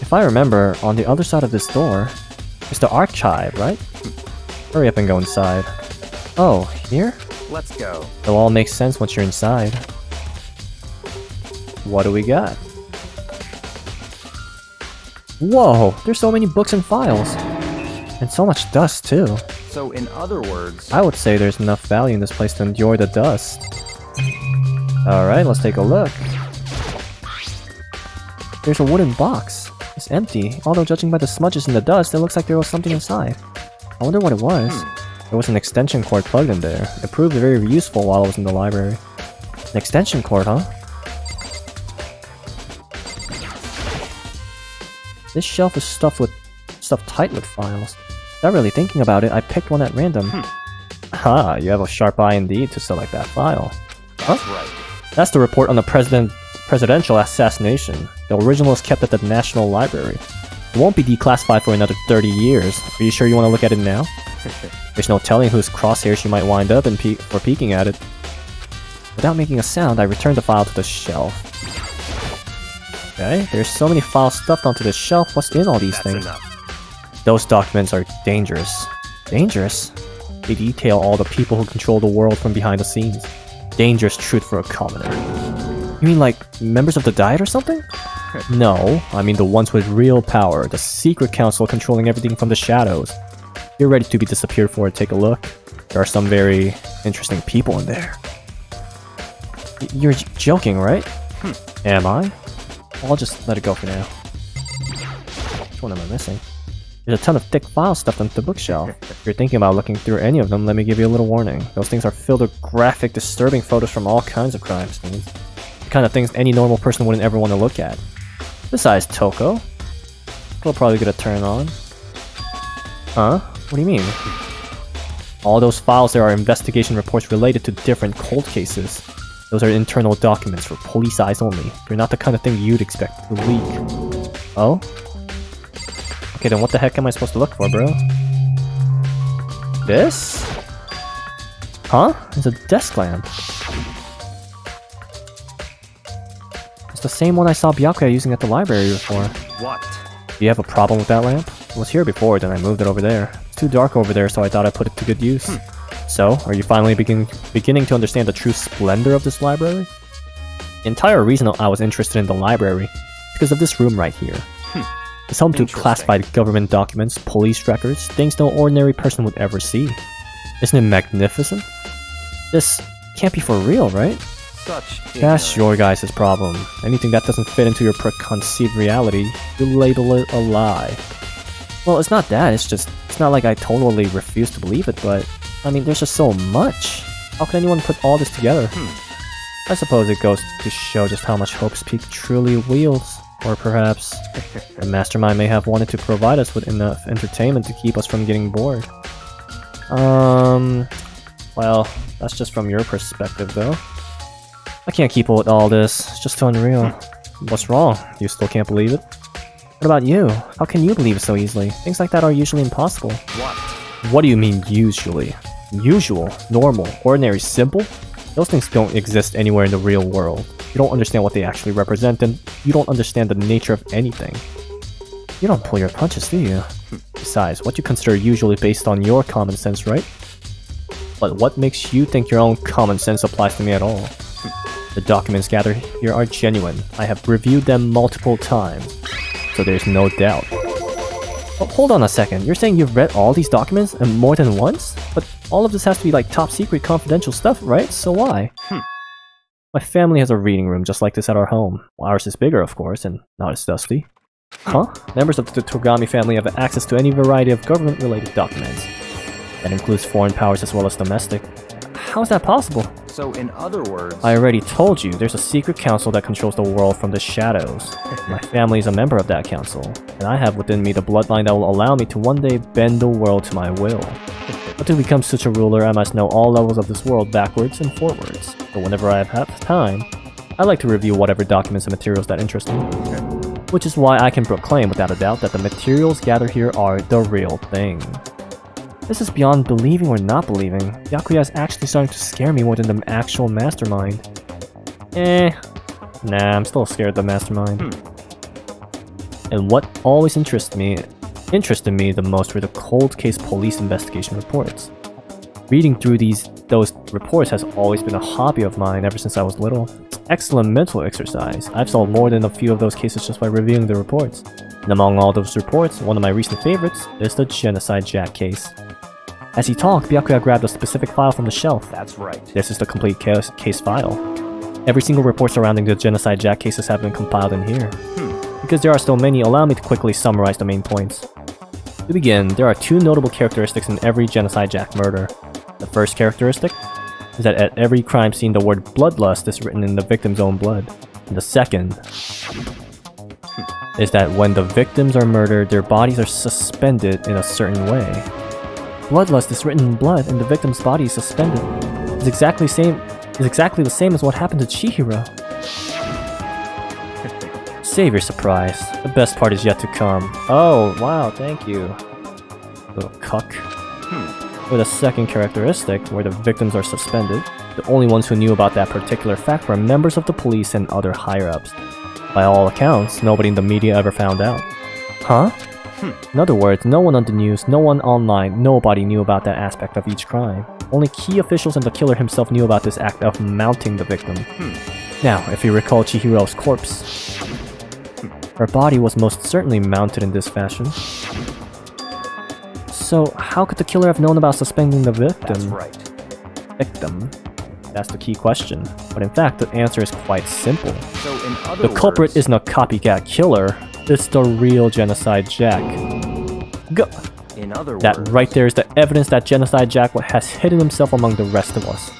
If I remember, on the other side of this door is the archive, right? Hurry up and go inside. Oh, here? Let's go. It'll all make sense once you're inside. What do we got? Whoa! There's so many books and files! And so much dust, too. So in other words... I would say there's enough value in this place to endure the dust. Alright, let's take a look. There's a wooden box. It's empty, although judging by the smudges in the dust, it looks like there was something inside. I wonder what it was. There was an extension cord plugged in there. It proved very useful while I was in the library. An extension cord, huh? This shelf is stuffed tight with files. Not really thinking about it, I picked one at random. Ha! You have a sharp eye indeed to select that file. Huh? That's right. That's the report on the presidential assassination. The original is kept at the National Library. It won't be declassified for another 30 years. Are you sure you want to look at it now? There's no telling whose crosshairs you might wind up in for peeking at it. Without making a sound, I returned the file to the shelf. Okay, there's so many files stuffed onto the shelf. What's in all these things? Enough. Those documents are dangerous. Dangerous? They detail all the people who control the world from behind the scenes. Dangerous truth for a commoner. You mean like members of the Diet or something? No, I mean the ones with real power, the secret council controlling everything from the shadows. You're ready to be disappeared for it. Take a look. There are some very interesting people in there. You're joking, right? Am I? I'll just let it go for now. Which one am I missing? There's a ton of thick files stuffed into the bookshelf. If you're thinking about looking through any of them, let me give you a little warning. Those things are filled with graphic, disturbing photos from all kinds of crime scenes. The kind of things any normal person wouldn't ever want to look at. Besides Toko. We'll probably get a turn on. Huh? What do you mean? All those files there are investigation reports related to different cold cases. Those are internal documents for police eyes only. They're not the kind of thing you'd expect to leak. Oh? Okay, then what the heck am I supposed to look for, bro? This? Huh? It's a desk lamp. It's the same one I saw Byakuya using at the library before. What? Do you have a problem with that lamp? It was here before, then I moved it over there. It's too dark over there, so I thought I'd put it to good use. So, are you finally beginning to understand the true splendor of this library? The entire reason I was interested in the library is because of this room right here. It's home to classified government documents, police records, things no ordinary person would ever see. Isn't it magnificent? This can't be for real, right? That's your guys' problem. Anything that doesn't fit into your preconceived reality, you label it a lie. Well, it's not that, it's not like I totally refuse to believe it, but... I mean, there's just so much. How can anyone put all this together? I suppose it goes to show just how much Hope's Peak truly wields. Or perhaps the mastermind may have wanted to provide us with enough entertainment to keep us from getting bored. Well, that's just from your perspective, though. I can't keep up with all this. It's just so unreal. What's wrong? You still can't believe it? What about you? How can you believe it so easily? Things like that are usually impossible. What do you mean, usually? Usual, normal, ordinary, simple? Those things don't exist anywhere in the real world. You don't understand what they actually represent, and you don't understand the nature of anything. You don't pull your punches, do you? Besides, what you consider usually based on your common sense, right? But what makes you think your own common sense applies to me at all? The documents gathered here are genuine. I have reviewed them multiple times, so there's no doubt. Oh, hold on a second, you're saying you've read all these documents and more than once? But All of this has to be like top secret confidential stuff, right? So why? My family has a reading room just like this at our home. Well, ours is bigger, of course, and not as dusty. Members of the Togami family have access to any variety of government-related documents. That includes foreign powers as well as domestic. How is that possible? So in other words... I already told you, there's a secret council that controls the world from the shadows. My family is a member of that council, and I have within me the bloodline that will allow me to one day bend the world to my will. But to become such a ruler, I must know all levels of this world backwards and forwards. But whenever I have had time, I like to review whatever documents and materials that interest me. Which is why I can proclaim without a doubt that the materials gathered here are the real thing. This is beyond believing or not believing. Yakuya is actually starting to scare me more than the actual mastermind. Nah, I'm still scared of the mastermind. And what always interested me the most were the cold case police investigation reports. Reading through those reports has always been a hobby of mine ever since I was little. It's excellent mental exercise. I've solved more than a few of those cases just by reviewing the reports. And among all those reports, one of my recent favorites is the Genocide Jack case. As he talked, Byakuya grabbed a specific file from the shelf. That's right. This is the complete case file. Every single report surrounding the Genocide Jack cases have been compiled in here. Because there are so many, allow me to quickly summarize the main points. To begin, there are two notable characteristics in every Genocide Jack murder. The first characteristic is that at every crime scene the word bloodlust is written in the victim's own blood. And the second is that when the victims are murdered, their bodies are suspended in a certain way. Bloodlust is written in blood, and the victim's body is suspended. It's exactly the same as what happened to Chihiro. Save your surprise. The best part is yet to come. Oh, wow, thank you. Little cuck. For the second characteristic, where the victims are suspended, the only ones who knew about that particular fact were members of the police and other higher-ups. By all accounts, nobody in the media ever found out. In other words, no one on the news, no one online, nobody knew about that aspect of each crime. Only key officials and the killer himself knew about this act of mounting the victim. Now, if you recall Chihiro's corpse, her body was most certainly mounted in this fashion. So, how could the killer have known about suspending the victim? That's right. Victim? That's the key question. But in fact, the answer is quite simple. So in other words, the culprit isn't a copycat killer. It's the real Genocide Jack. That right there is the evidence that Genocide Jack has hidden himself among the rest of us.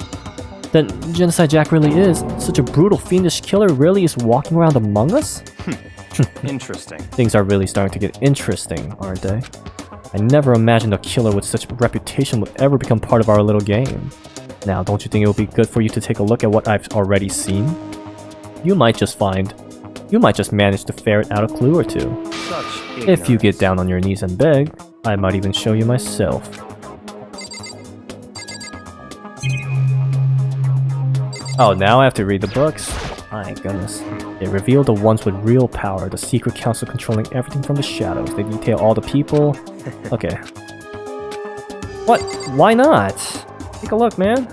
Then Genocide Jack really is. Such a brutal, fiendish killer really is walking around among us? Interesting. Things are really starting to get interesting, aren't they? I never imagined a killer with such a reputation would ever become part of our little game. Now, don't you think it would be good for you to take a look at what I've already seen? You might just manage to ferret out a clue or two. If you get down on your knees and beg, I might even show you myself. Oh, now I have to read the books? My goodness. They reveal the ones with real power, the secret council controlling everything from the shadows. They detail all the people. Okay. What? Why not? Take a look, man.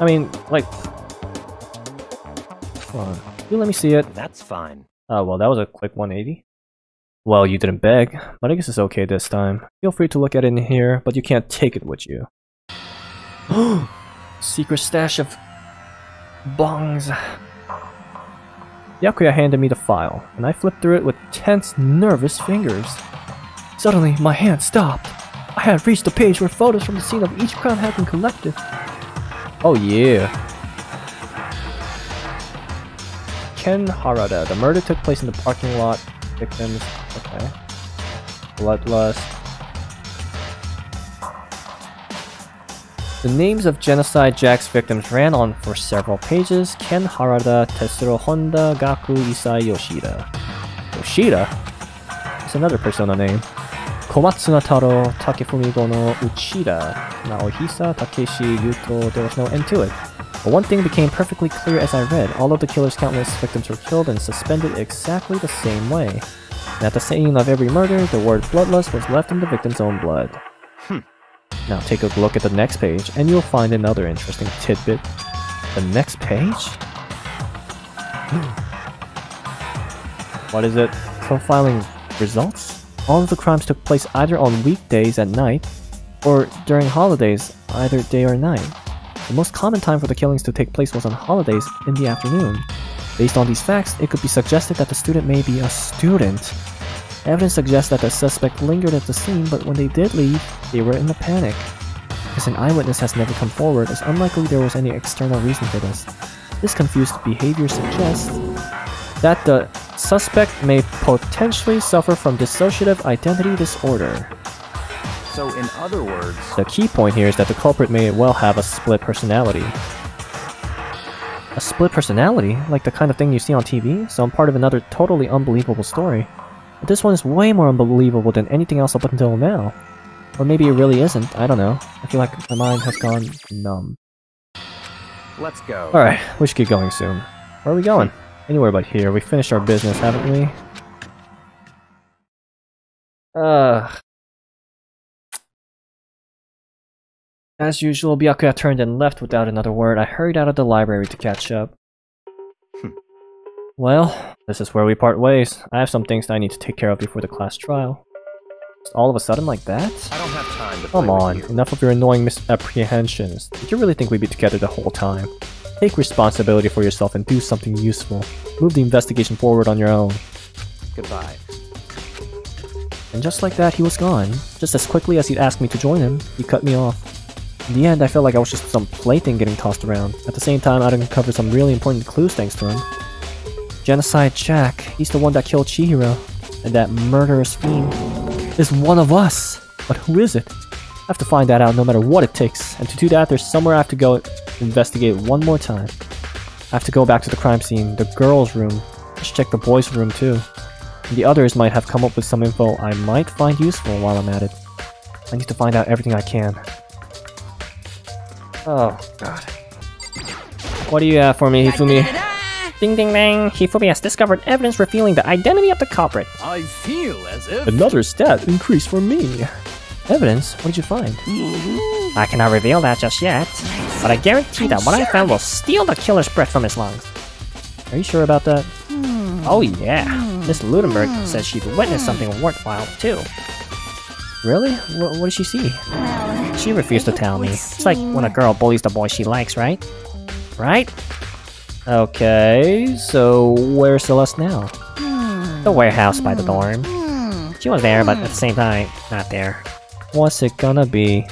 I mean, like... Come on. You let me see it. That's fine. Oh, well, that was a quick 180. Well, you didn't beg, but I guess it's okay this time. Feel free to look at it in here, but you can't take it with you. Secret stash of... bongs. Yakuya handed me the file, and I flipped through it with tense, nervous fingers. Suddenly, my hand stopped. I had reached the page where photos from the scene of each crime had been collected. Oh, yeah. Ken Harada. The murder took place in the parking lot. Victims. Okay. Bloodlust. The names of Genocide Jack's victims ran on for several pages. Ken Harada, Tetsuro Honda, Gaku Isai Yoshida. Yoshida? That's another persona name. Komatsu Nataro, Takefumi Gono, Uchida, Naohisa, Takeshi, Yuto. There was no end to it. But one thing became perfectly clear as I read. All of the killer's countless victims were killed and suspended exactly the same way. And at the scene of every murder, the word bloodlust was left in the victim's own blood. Now take a look at the next page, and you'll find another interesting tidbit. The next page? What is it? Profiling results? All of the crimes took place either on weekdays at night, or during holidays, either day or night. The most common time for the killings to take place was on holidays in the afternoon. Based on these facts, it could be suggested that the student may be a student. Evidence suggests that the suspect lingered at the scene, but when they did leave, they were in a panic. Because an eyewitness has never come forward, it's unlikely there was any external reason for this. This confused behavior suggests that the suspect may potentially suffer from dissociative identity disorder. So in other words, the key point here is that the culprit may well have a split personality. A split personality? Like the kind of thing you see on TV? So I'm part of another totally unbelievable story. But this one is way more unbelievable than anything else up until now. Or maybe it really isn't, I don't know. I feel like my mind has gone numb. Let's go. Alright, we should get going soon. Where are we going? Anywhere but here. We finished our business, haven't we? As usual, Byakuya turned and left without another word. I hurried out of the library to catch up. Well, this is where we part ways. I have some things that I need to take care of before the class trial. Just all of a sudden like that? I don't have time to come on, enough of your annoying misapprehensions. Did you really think we'd be together the whole time? Take responsibility for yourself and do something useful. Move the investigation forward on your own. Goodbye. And just like that, he was gone. Just as quickly as he'd asked me to join him, he cut me off. In the end, I felt like I was just some plaything getting tossed around. At the same time, I'd uncovered some really important clues thanks to him. Genocide Jack, he's the one that killed Chihiro, and that murderous fiend is one of us! But who is it? I have to find that out no matter what it takes, and to do that, there's somewhere I have to go investigate one more time. I have to go back to the crime scene, the girls' room. I should check the boys' room too. And the others might have come up with some info I might find useful while I'm at it. I need to find out everything I can. Oh, God. What do you have for me, Hifumi? Ding ding ding! Hifumi has discovered evidence revealing the identity of the culprit. I feel as if... Another stat increased for me. Evidence? What did you find? I cannot reveal that just yet, but I guarantee that what I found will steal the killer's breath from his lungs. Are you sure about that? Oh yeah! Miss Ludenberg says she'd witnessed something worthwhile too. Really? What did she see? Well, she refused to tell me. It's like when a girl bullies the boy she likes, right? Right? Okay, so where's Celeste now? The warehouse by the dorm. She was there, but at the same time, not there. What's it gonna be?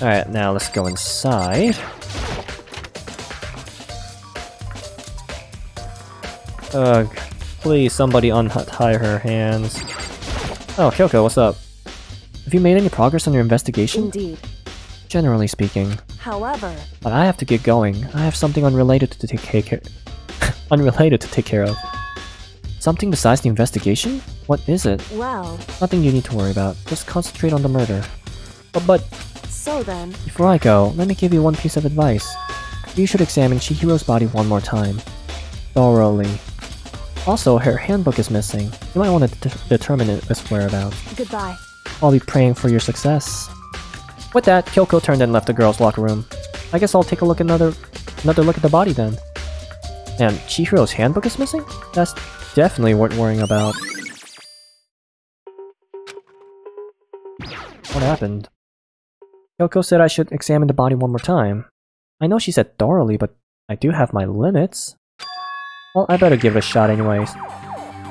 Alright, now let's go inside. Ugh, please somebody untie her hands. Oh, Kyoko, what's up? Have you made any progress on your investigation? Indeed. Generally speaking. However... But I have to get going. I have something unrelated to take care of. Something besides the investigation? What is it? Well... Nothing you need to worry about. Just concentrate on the murder. But... So then... Before I go, let me give you one piece of advice. You should examine Chihiro's body one more time. Thoroughly. Also, her handbook is missing. You might want to determine its whereabouts. Goodbye. I'll be praying for your success. With that, Kyoko turned and left the girls' locker room. I guess I'll take a look another look at the body then. And Chihiro's handbook is missing? That's definitely worth worrying about. What happened? Kyoko said I should examine the body one more time. I know she said thoroughly, but I do have my limits. Well, I better give it a shot anyways.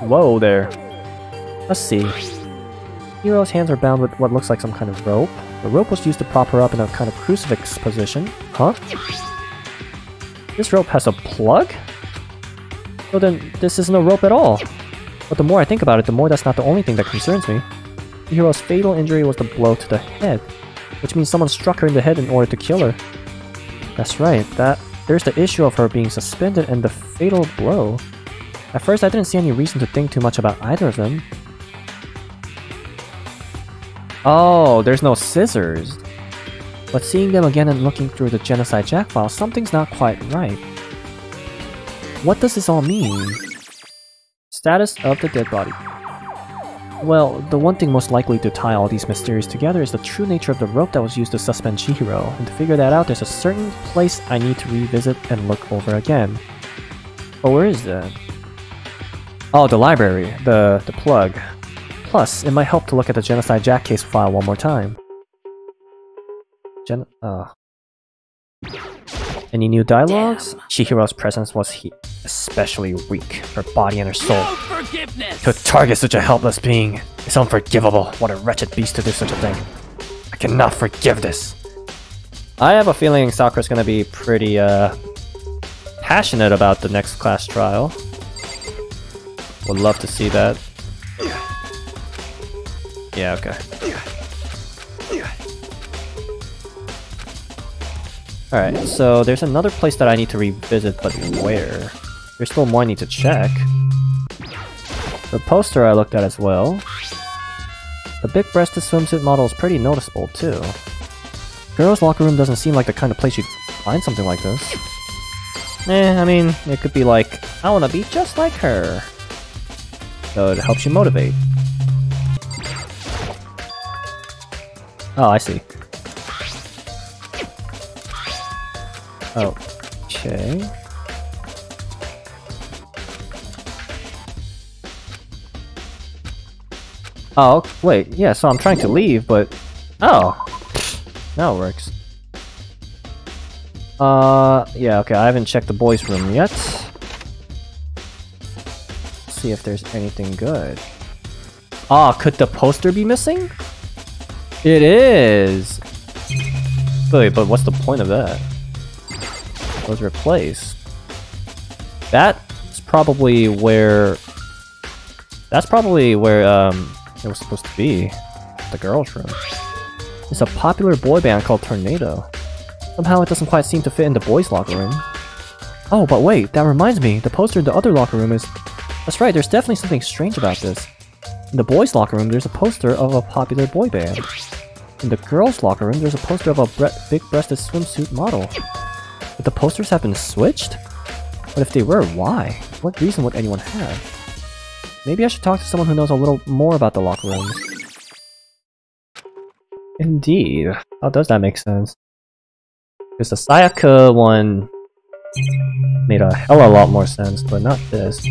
Whoa there. Let's see. Chihiro's hands are bound with what looks like some kind of rope. The rope was used to prop her up in a kind of crucifix position. Huh? This rope has a plug? So then, this isn't a rope at all. But the more I think about it, the more that's not the only thing that concerns me. Chihiro's fatal injury was the blow to the head, which means someone struck her in the head in order to kill her. That's right, There's the issue of her being suspended and the fatal blow. At first, I didn't see any reason to think too much about either of them. Oh, there's no scissors! But seeing them again and looking through the Genocide Jack file, something's not quite right. What does this all mean? Status of the dead body. Well, the one thing most likely to tie all these mysteries together is the true nature of the rope that was used to suspend Chihiro, and to figure that out there's a certain place I need to revisit and look over again. But where is that? Oh, the library. The plug. Plus, it might help to look at the Genocide Jack case file one more time. Any new dialogues? Damn. Chihiro's presence was especially weak. Her body and her soul. No forgiveness! To target such a helpless being is unforgivable. What a wretched beast to do such a thing. I cannot forgive this. I have a feeling Sakura's gonna be pretty passionate about the next class trial. Would love to see that. Yeah, okay. Alright, so there's another place that I need to revisit, but where? There's still more I need to check. The poster I looked at as well. The big-breasted swimsuit model is pretty noticeable, too. Girls' locker room doesn't seem like the kind of place you'd find something like this. I mean, it could be like, I wanna be just like her. So it helps you motivate. Oh, I see. Okay. Oh, wait, yeah, so I'm trying to leave, but... Oh! Now it works. Yeah, okay, I haven't checked the boys' room yet. Let's see if there's anything good. Ah, could the poster be missing? It is! Wait, but what's the point of that? Was replaced. That's probably where. That's probably where it was supposed to be. The girls' room. It's a popular boy band called Tornado. Somehow it doesn't quite seem to fit in the boys' locker room. Oh, but wait, that reminds me. The poster in the other locker room is. That's right. There's definitely something strange about this. In the boys' locker room, there's a poster of a popular boy band. In the girls' locker room, there's a poster of a big-breasted swimsuit model. But the posters have been switched? But if they were, why? What reason would anyone have? Maybe I should talk to someone who knows a little more about the locker room. Indeed. How does that make sense? Because the Sayaka one made a hell of a lot more sense, but not this.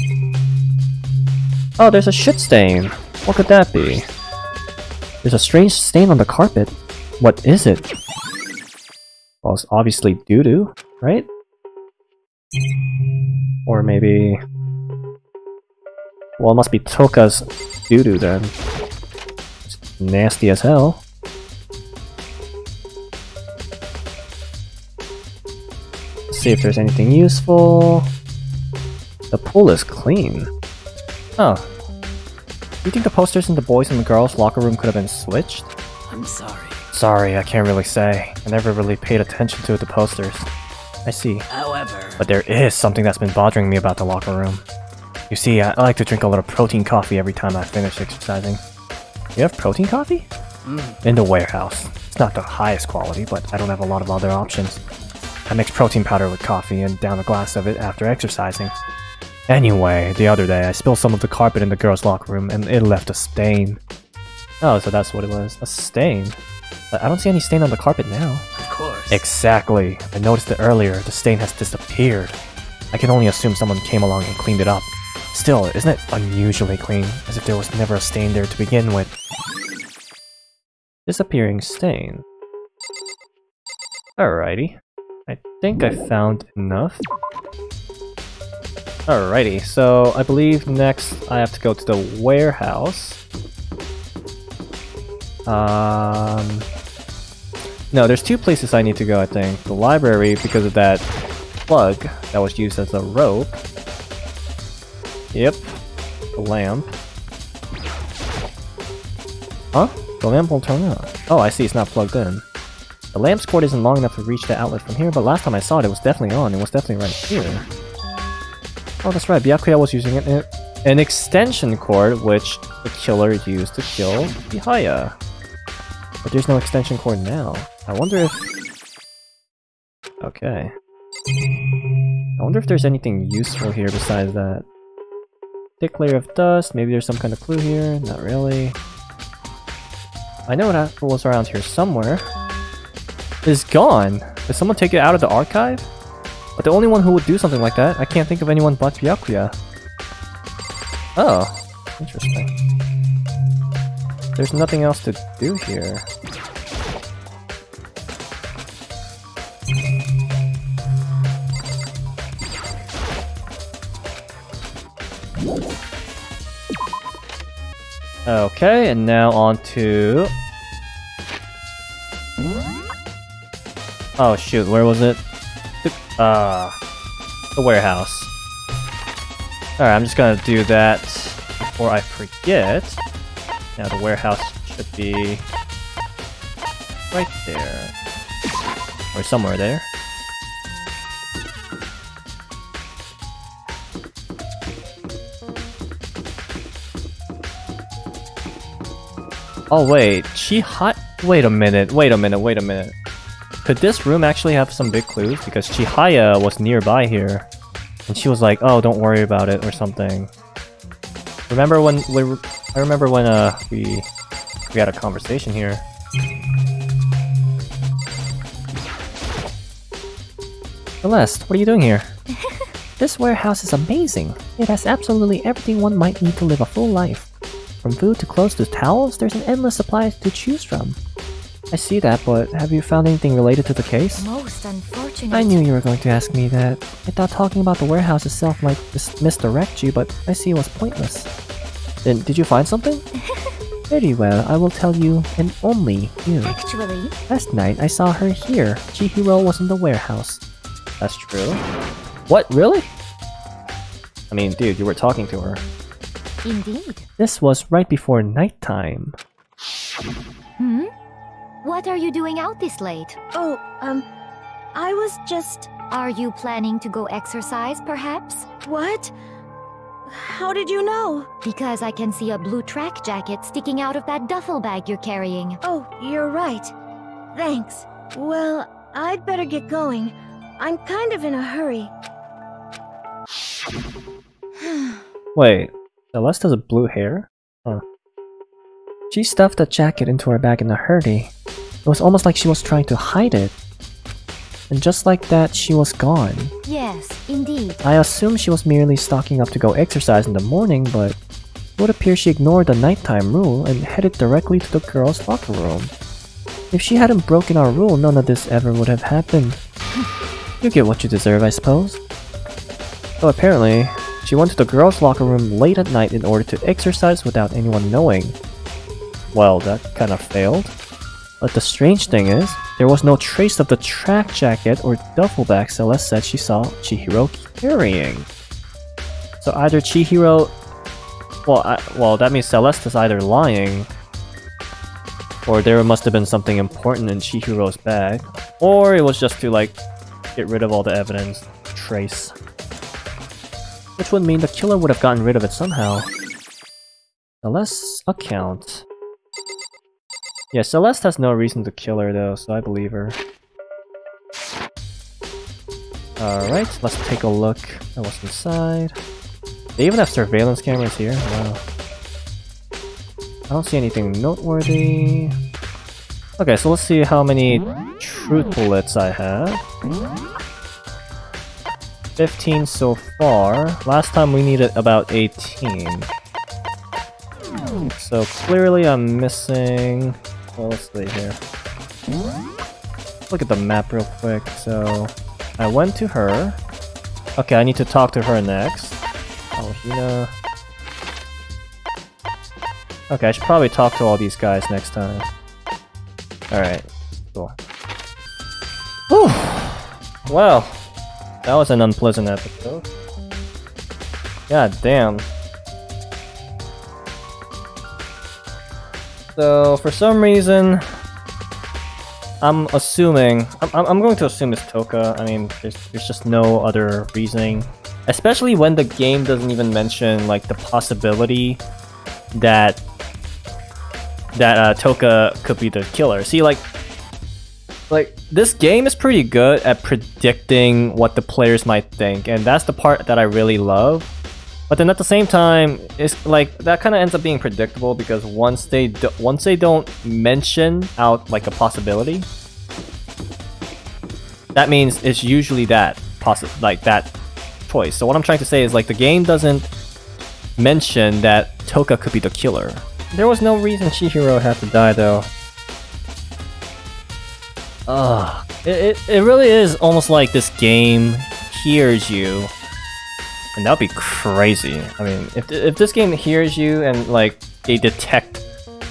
Oh, there's a shit stain! What could that be? There's a strange stain on the carpet. What is it? Well, it's obviously doo-doo, right? Or maybe... Well, it must be Toka's doo-doo then. It's nasty as hell. Let's see if there's anything useful. The pool is clean. Huh. Do you think the posters in the boys' and the girls' locker room could have been switched? I'm sorry. Sorry, I can't really say. I never really paid attention to the posters. I see. However... But there is something that's been bothering me about the locker room. You see, I like to drink a little protein coffee every time I finish exercising. You have protein coffee? Mm. In the warehouse. It's not the highest quality, but I don't have a lot of other options. I mix protein powder with coffee and down a glass of it after exercising. Anyway, the other day I spilled some of the carpet in the girls' locker room and it left a stain. Oh, so that's what it was. A stain. But I don't see any stain on the carpet now. Of course. Exactly. I noticed it earlier. The stain has disappeared. I can only assume someone came along and cleaned it up. Still, isn't it unusually clean? As if there was never a stain there to begin with. Disappearing stain. Alrighty. I think I found enough. Alrighty, so I believe next I have to go to the warehouse. No, there's two places I need to go, I think. The library, because of that plug that was used as a rope. Yep. The lamp. Huh? The lamp won't turn on. Oh, I see, it's not plugged in. The lamp's cord isn't long enough to reach the outlet from here, but last time I saw it, it was definitely on. It was definitely right here. Oh, that's right, Byakuya was using an extension cord, which the killer used to kill Byakuya. But there's no extension cord now. I wonder if... Okay. I wonder if there's anything useful here besides that. Thick layer of dust, maybe there's some kind of clue here. Not really. I know what was around here somewhere. It's gone! Did someone take it out of the archive? But the only one who would do something like that, I can't think of anyone but Byakuya. Oh, interesting. There's nothing else to do here. Okay, and now on to... Oh shoot, where was it? The warehouse. Alright, I'm just gonna do that before I forget. Now the warehouse should be... right there. Or somewhere there. Oh wait, wait a minute. Could this room actually have some big clues? Because Chihaya was nearby here. And she was like, oh, don't worry about it or something. Remember when we... I remember when we had a conversation here. Celeste, what are you doing here? This warehouse is amazing. It has absolutely everything one might need to live a full life. From food to clothes to towels, there's an endless supply to choose from. I see that, but have you found anything related to the case? Most unfortunate. I knew you were going to ask me that. I thought talking about the warehouse itself might misdirect you, but I see it was pointless. Then, did you find something? Very well, I will tell you, and only you. Actually... last night, I saw her here. Chihiro was in the warehouse. That's true. What? Really? I mean, dude, you were talking to her. Indeed. This was right before nighttime. Hmm? What are you doing out this late? Oh, I was just... Are you planning to go exercise, perhaps? What? How did you know? Because I can see a blue track jacket sticking out of that duffel bag you're carrying. Oh, you're right. Thanks. Well, I'd better get going. I'm kind of in a hurry. Wait. Celeste has a blue hair? Huh. She stuffed the jacket into her bag in a hurry. It was almost like she was trying to hide it. And just like that, she was gone. Yes, indeed. I assume she was merely stocking up to go exercise in the morning, but... it would appear she ignored the nighttime rule and headed directly to the girls' locker room. If she hadn't broken our rule, none of this ever would have happened. You get what you deserve, I suppose. So apparently... she went to the girls' locker room late at night in order to exercise without anyone knowing. Well, that kind of failed. But the strange thing is, there was no trace of the track jacket or duffel bag Celeste said she saw Chihiro carrying. So either Chihiro... Well, that means Celeste is either lying... or there must have been something important in Chihiro's bag. Or it was just to, like, get rid of all the evidence, trace. Which would mean the killer would have gotten rid of it somehow. Celeste's account. Yeah, Celeste has no reason to kill her though, so I believe her. Alright, let's take a look at what's inside. They even have surveillance cameras here, wow. I don't see anything noteworthy. Okay, so let's see how many truth bullets I have. 15 so far. Last time we needed about 18. So clearly I'm missing... well, let's leave here. Look at the map real quick. So I went to her. Okay, I need to talk to her next. Oh, Hina. Okay, I should probably talk to all these guys next time. Alright, cool. Whew! Wow. That was an unpleasant episode. God damn. So, for some reason... I'm assuming... I'm going to assume it's Toka. I mean, there's just no other reasoning. Especially when the game doesn't even mention, like, the possibility that... Toka could be the killer. See, like, this game is pretty good at predicting what the players might think, and that's the part that I really love. But then at the same time, it's like that kind of ends up being predictable because once they don't mention out like a possibility, that means it's usually that choice. So what I'm trying to say is like the game doesn't mention that Toka could be the killer. There was no reason Chihiro had to die though. It really is almost like this game hears you, and that'd be crazy. I mean, if this game hears you and like they detect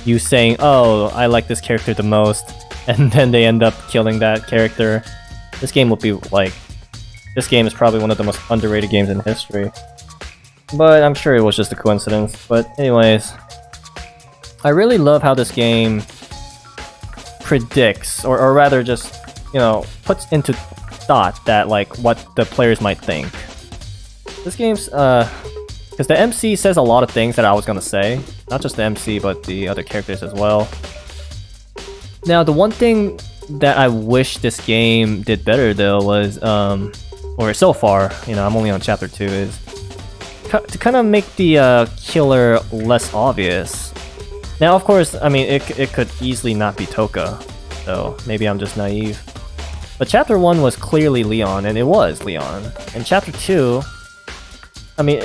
you saying, oh, I like this character the most, and then they end up killing that character. This game will be like... This game is probably one of the most underrated games in history. But I'm sure it was just a coincidence. But anyways, I really love how this game predicts, or rather just, you know, puts into thought that, like, what the players might think. This game's, because the MC says a lot of things that I was gonna say. Not just the MC, but the other characters as well. Now, the one thing that I wish this game did better, though, was, or so far, you know, I'm only on chapter 2, is to kind of make the killer less obvious. Now, of course, I mean, it could easily not be Toka, so maybe I'm just naive. But chapter 1 was clearly Leon, and it was Leon. And chapter 2, I mean,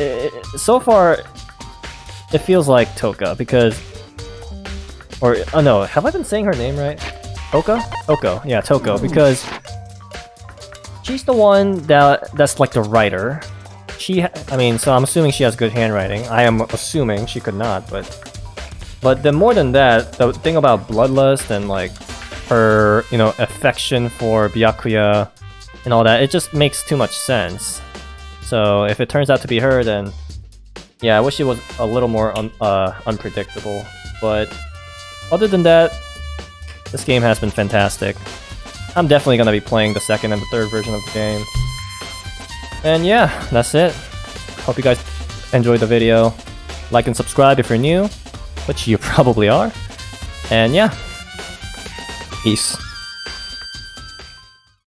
so far, it feels like Toka, because... Or, oh no, have I been saying her name right? Toko? Toko, yeah, Toko, because she's the one that's like the writer. I mean, so I'm assuming she has good handwriting. I am assuming she could not, but then more than that, the thing about bloodlust and like her, you know, affection for Byakuya and all that, it just makes too much sense. So if it turns out to be her, then yeah, I wish it was a little more unpredictable. But other than that, this game has been fantastic. I'm definitely going to be playing the second and the third version of the game. And yeah, that's it. Hope you guys enjoyed the video. Like and subscribe if you're new, which you probably are. And yeah, peace.